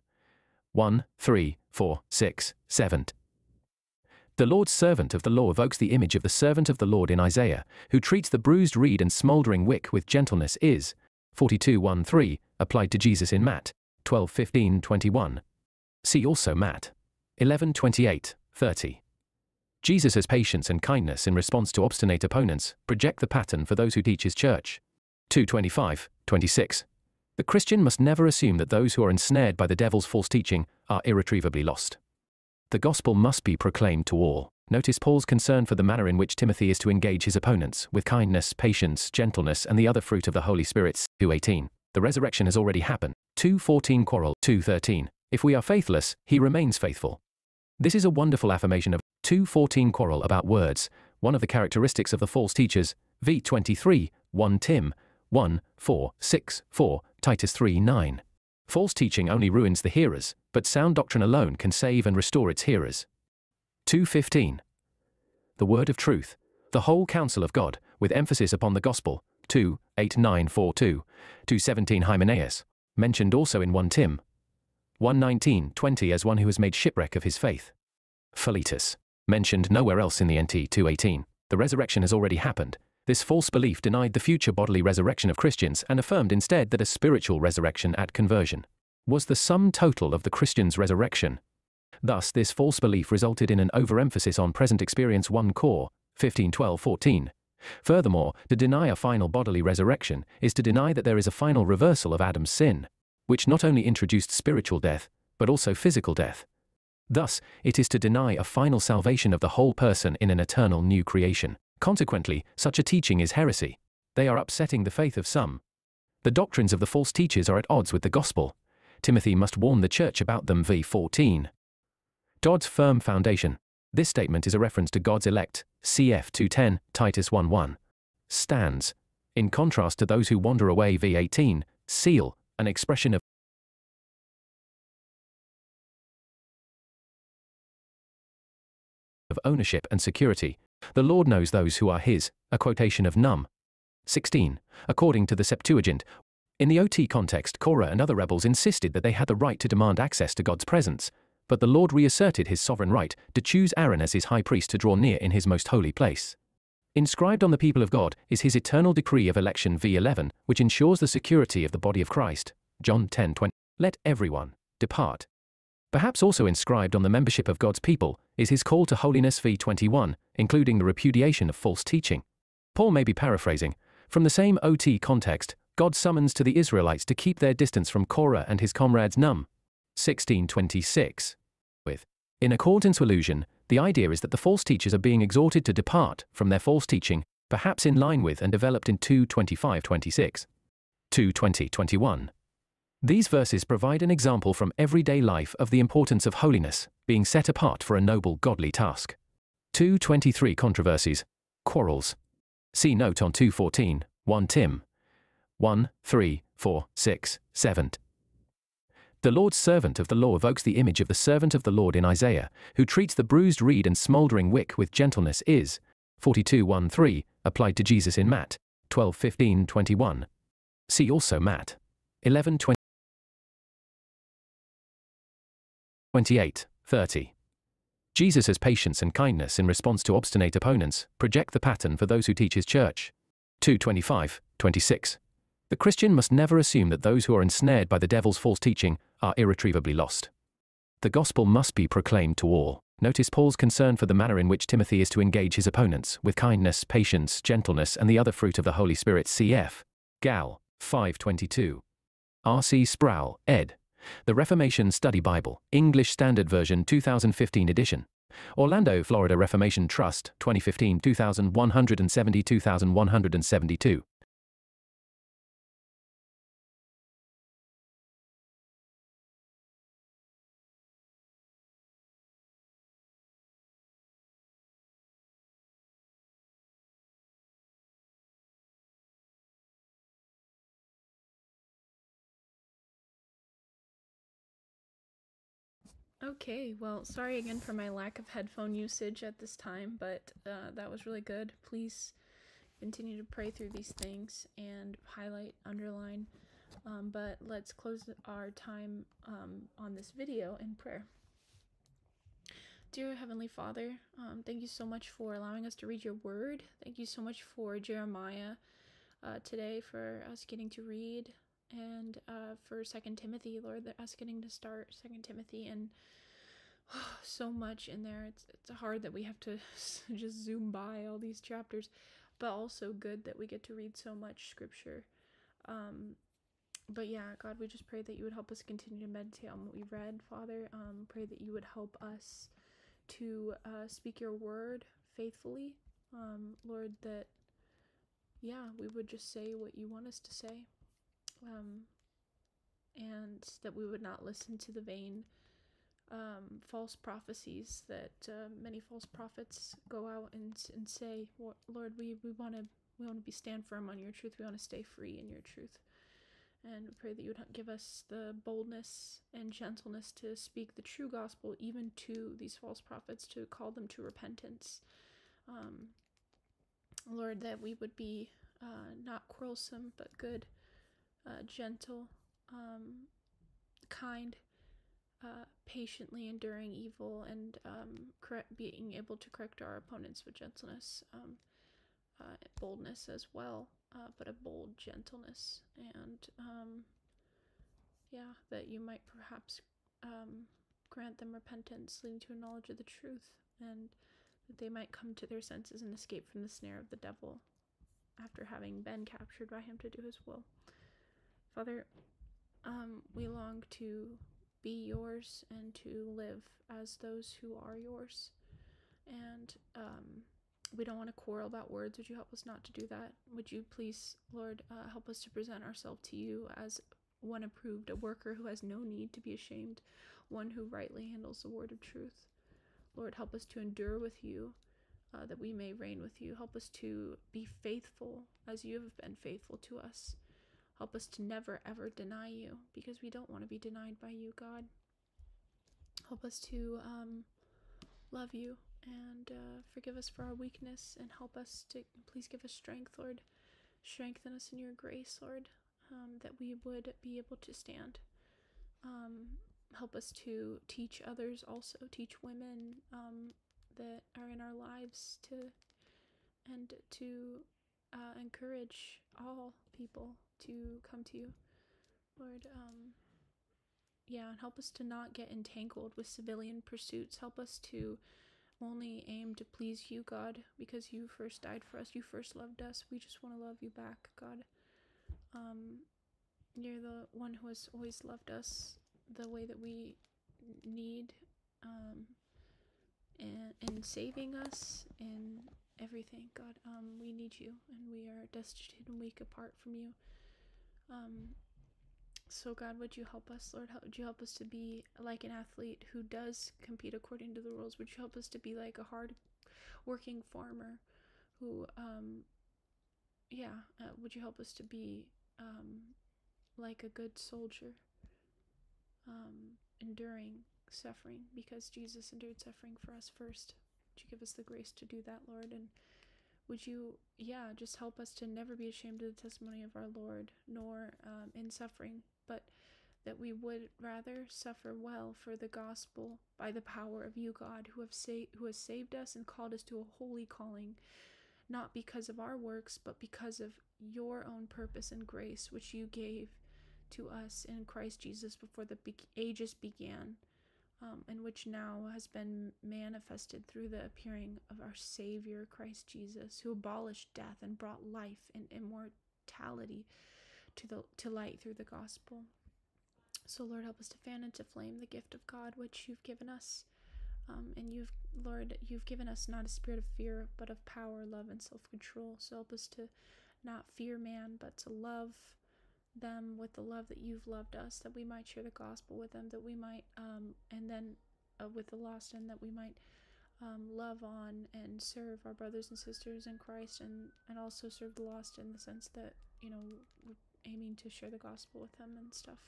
one, three, four, six, seven. The Lord's servant of the law evokes the image of the servant of the Lord in Isaiah, who treats the bruised reed and smouldering wick with gentleness is, forty-two one to three, applied to Jesus in Matthew twelve fifteen to twenty-one. See also Matthew eleven twenty-eight to thirty. Jesus' patience and kindness in response to obstinate opponents project the pattern for those who teach his church. two twenty-five to twenty-six. The Christian must never assume that those who are ensnared by the devil's false teaching are irretrievably lost. The gospel must be proclaimed to all. Notice Paul's concern for the manner in which Timothy is to engage his opponents with kindness, patience, gentleness, and the other fruit of the Holy Spirit. two eighteen. The resurrection has already happened. two fourteen Quarrel. two thirteen. If we are faithless, he remains faithful. This is a wonderful affirmation of two fourteen Quarrel about words, one of the characteristics of the false teachers. verse twenty-three, First Tim one, four, six, four. Titus three nine. False teaching only ruins the hearers, but sound doctrine alone can save and restore its hearers. two fifteen. The word of truth, the whole counsel of God, with emphasis upon the gospel. two eight nine forty-two. two seventeen Hymenaeus, mentioned also in First Tim one nineteen twenty as one who has made shipwreck of his faith. Philetus, mentioned nowhere else in the N T two eighteen. The resurrection has already happened. This false belief denied the future bodily resurrection of Christians and affirmed instead that a spiritual resurrection at conversion was the sum total of the Christian's resurrection. Thus, this false belief resulted in an overemphasis on present experience First Corinthians fifteen twelve to fourteen. Furthermore, to deny a final bodily resurrection is to deny that there is a final reversal of Adam's sin, which not only introduced spiritual death, but also physical death. Thus, it is to deny a final salvation of the whole person in an eternal new creation. Consequently, such a teaching is heresy. They are upsetting the faith of some. The doctrines of the false teachers are at odds with the gospel. Timothy must warn the church about them verse fourteen. God's firm foundation. This statement is a reference to God's elect, Colossians two ten, Titus one one. Stands, in contrast to those who wander away verse eighteen, seal, an expression of ownership and security. The Lord knows those who are his, a quotation of Numbers sixteen. According to the Septuagint, in the O T context, Korah and other rebels insisted that they had the right to demand access to God's presence, but the Lord reasserted his sovereign right to choose Aaron as his high priest to draw near in his most holy place. Inscribed on the people of God is his eternal decree of election verse eleven, which ensures the security of the body of Christ, John ten twenty. Let everyone depart. Perhaps also inscribed on the membership of God's people is his call to holiness verse twenty-one, including the repudiation of false teaching. Paul may be paraphrasing. From the same O T context, God summons to the Israelites to keep their distance from Korah and his comrades Numbers sixteen twenty-six. With in accordance with allusion, the idea is that the false teachers are being exhorted to depart from their false teaching, perhaps in line with and developed in two twenty-five to twenty-six. two twenty to twenty-one. These verses provide an example from everyday life of the importance of holiness, being set apart for a noble godly task. two twenty-three Controversies, quarrels. See note on two fourteen, First Tim one, three, four, six, seven. The Lord's servant of the law evokes the image of the servant of the Lord in Isaiah, who treats the bruised reed and smouldering wick with gentleness is, forty-two one to three, applied to Jesus in Matthew twelve fifteen to twenty-one. See also Matthew eleven twenty. twenty-eight thirty. Jesus' patience and kindness in response to obstinate opponents project the pattern for those who teach his church. two twenty-five to twenty-six. The Christian must never assume that those who are ensnared by the devil's false teaching are irretrievably lost. The gospel must be proclaimed to all. Notice Paul's concern for the manner in which Timothy is to engage his opponents with kindness, patience, gentleness, and the other fruit of the Holy Spirit. Cf. Gal. five twenty-two. R C Sproul, ed. The Reformation Study Bible, English Standard Version two thousand fifteen edition. Orlando, Florida Reformation Trust, twenty fifteen, two thousand one hundred seventy, two thousand one hundred seventy-two. Okay, well, sorry again for my lack of headphone usage at this time, but uh, that was really good. Please continue to pray through these things and highlight, underline, um, but let's close our time um, on this video in prayer. Dear Heavenly Father, um, thank you so much for allowing us to read your word. Thank you so much for Jeremiah uh, today, for us getting to read. And uh, for Second Timothy, Lord, us getting to start Second Timothy, and oh, so much in there. It's, it's hard that we have to just zoom by all these chapters, but also good that we get to read so much scripture. Um, but yeah, God, we just pray that you would help us continue to meditate on what we read, Father. Um, pray that you would help us to uh, speak your word faithfully. Um, Lord, that, yeah, we would just say what you want us to say. Um, and that we would not listen to the vain um, false prophecies that uh, many false prophets go out and, and say, Lord, we we want to we want to be stand firm on your truth. We want to stay free in your truth. And we pray that you would give us the boldness and gentleness to speak the true gospel even to these false prophets, to call them to repentance. Um, Lord, that we would be uh, not quarrelsome, but good. Uh, gentle, um, kind, uh, patiently enduring evil, and um, correct, being able to correct our opponents with gentleness, um, uh, boldness as well, uh, but a bold gentleness. And um, yeah, that you might perhaps um, grant them repentance, leading to a knowledge of the truth, and that they might come to their senses and escape from the snare of the devil after having been captured by him to do his will. Father, um, we long to be yours and to live as those who are yours. And um, we don't want to quarrel about words. Would you help us not to do that? Would you please, Lord, uh, help us to present ourselves to you as one approved, a worker who has no need to be ashamed, one who rightly handles the word of truth. Lord, help us to endure with you, uh, that we may reign with you. Help us to be faithful as you have been faithful to us. Help us to never, ever deny you, because we don't want to be denied by you, God. Help us to um, love you, and uh, forgive us for our weakness, and help us to, please give us strength, Lord. Strengthen us in your grace, Lord, um, that we would be able to stand. Um, help us to teach others also, teach women um, that are in our lives to, and to uh, encourage all people to come to you, Lord. Um yeah, and help us to not get entangled with civilian pursuits. Help us to only aim to please you, God, because you first died for us, you first loved us. We just want to love you back, God. Um you're the one who has always loved us the way that we need, um and, and saving us in everything, God. Um we need you, and we are destitute and weak apart from you. Um, so God, would you help us, Lord? How would you help us to be like an athlete who does compete according to the rules? Would you help us to be like a hard working farmer who, um, yeah, uh, would you help us to be, um, like a good soldier, um, enduring suffering, because Jesus endured suffering for us first. Would you give us the grace to do that, Lord? And would you, yeah, just help us to never be ashamed of the testimony of our Lord, nor um, in suffering, but that we would rather suffer well for the gospel by the power of you, God, who have sa- who has saved us and called us to a holy calling, not because of our works, but because of your own purpose and grace, which you gave to us in Christ Jesus before the be- ages began, Um, and which now has been manifested through the appearing of our Savior, Christ Jesus, who abolished death and brought life and immortality to the to light through the gospel. So, Lord, help us to fan into flame the gift of God, which you've given us, Um, and you've, Lord, you've given us not a spirit of fear, but of power, love, and self-control. So help us to not fear man, but to love them with the love that you've loved us, that we might share the gospel with them, that we might, um, and then uh, with the lost, and that we might um, love on and serve our brothers and sisters in Christ, and, and also serve the lost in the sense that, you know, we're aiming to share the gospel with them and stuff.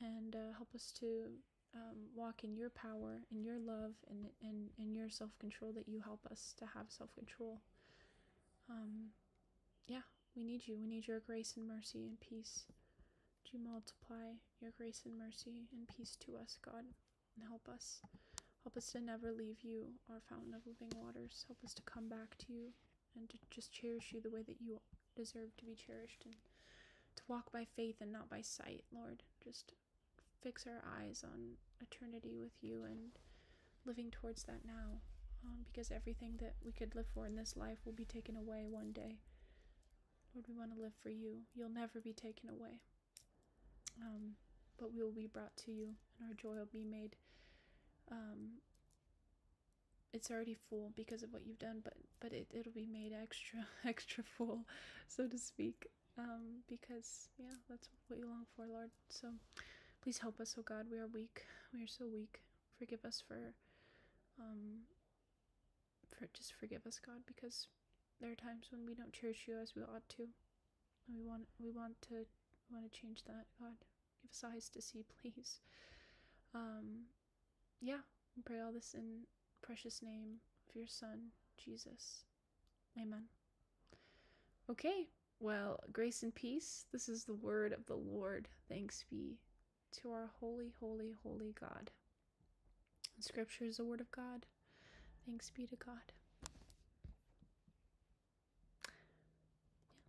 And uh, help us to Um, walk in your power, in your love, and and in your self-control, that you help us to have self-control. Um, yeah, we need you. We need your grace and mercy and peace. Do you multiply your grace and mercy and peace to us, God, and help us. Help us to never leave you, our fountain of living waters. Help us to come back to you and to just cherish you the way that you deserve to be cherished, and to walk by faith and not by sight, Lord. Just fix our eyes on eternity with you and living towards that now, um, because everything that we could live for in this life will be taken away one day. Lord, we want to live for you. You'll never be taken away, um, but we will be brought to you, and our joy will be made. Um, it's already full because of what you've done, but but it, it'll be made extra, extra full, so to speak, um, because, yeah, that's what you long for, Lord. So please help us, oh God. We are weak. We are so weak. Forgive us for, um, for just forgive us, God, because there are times when we don't cherish you as we ought to, and we want we want to we want to change that. God, give us eyes to see, please. Um, yeah, we pray all this in the precious name of your Son, Jesus. Amen. Okay. Well, grace and peace. This is the word of the Lord. Thanks be to our holy, holy, holy God. And Scripture is the Word of God. Thanks be to God. Yeah,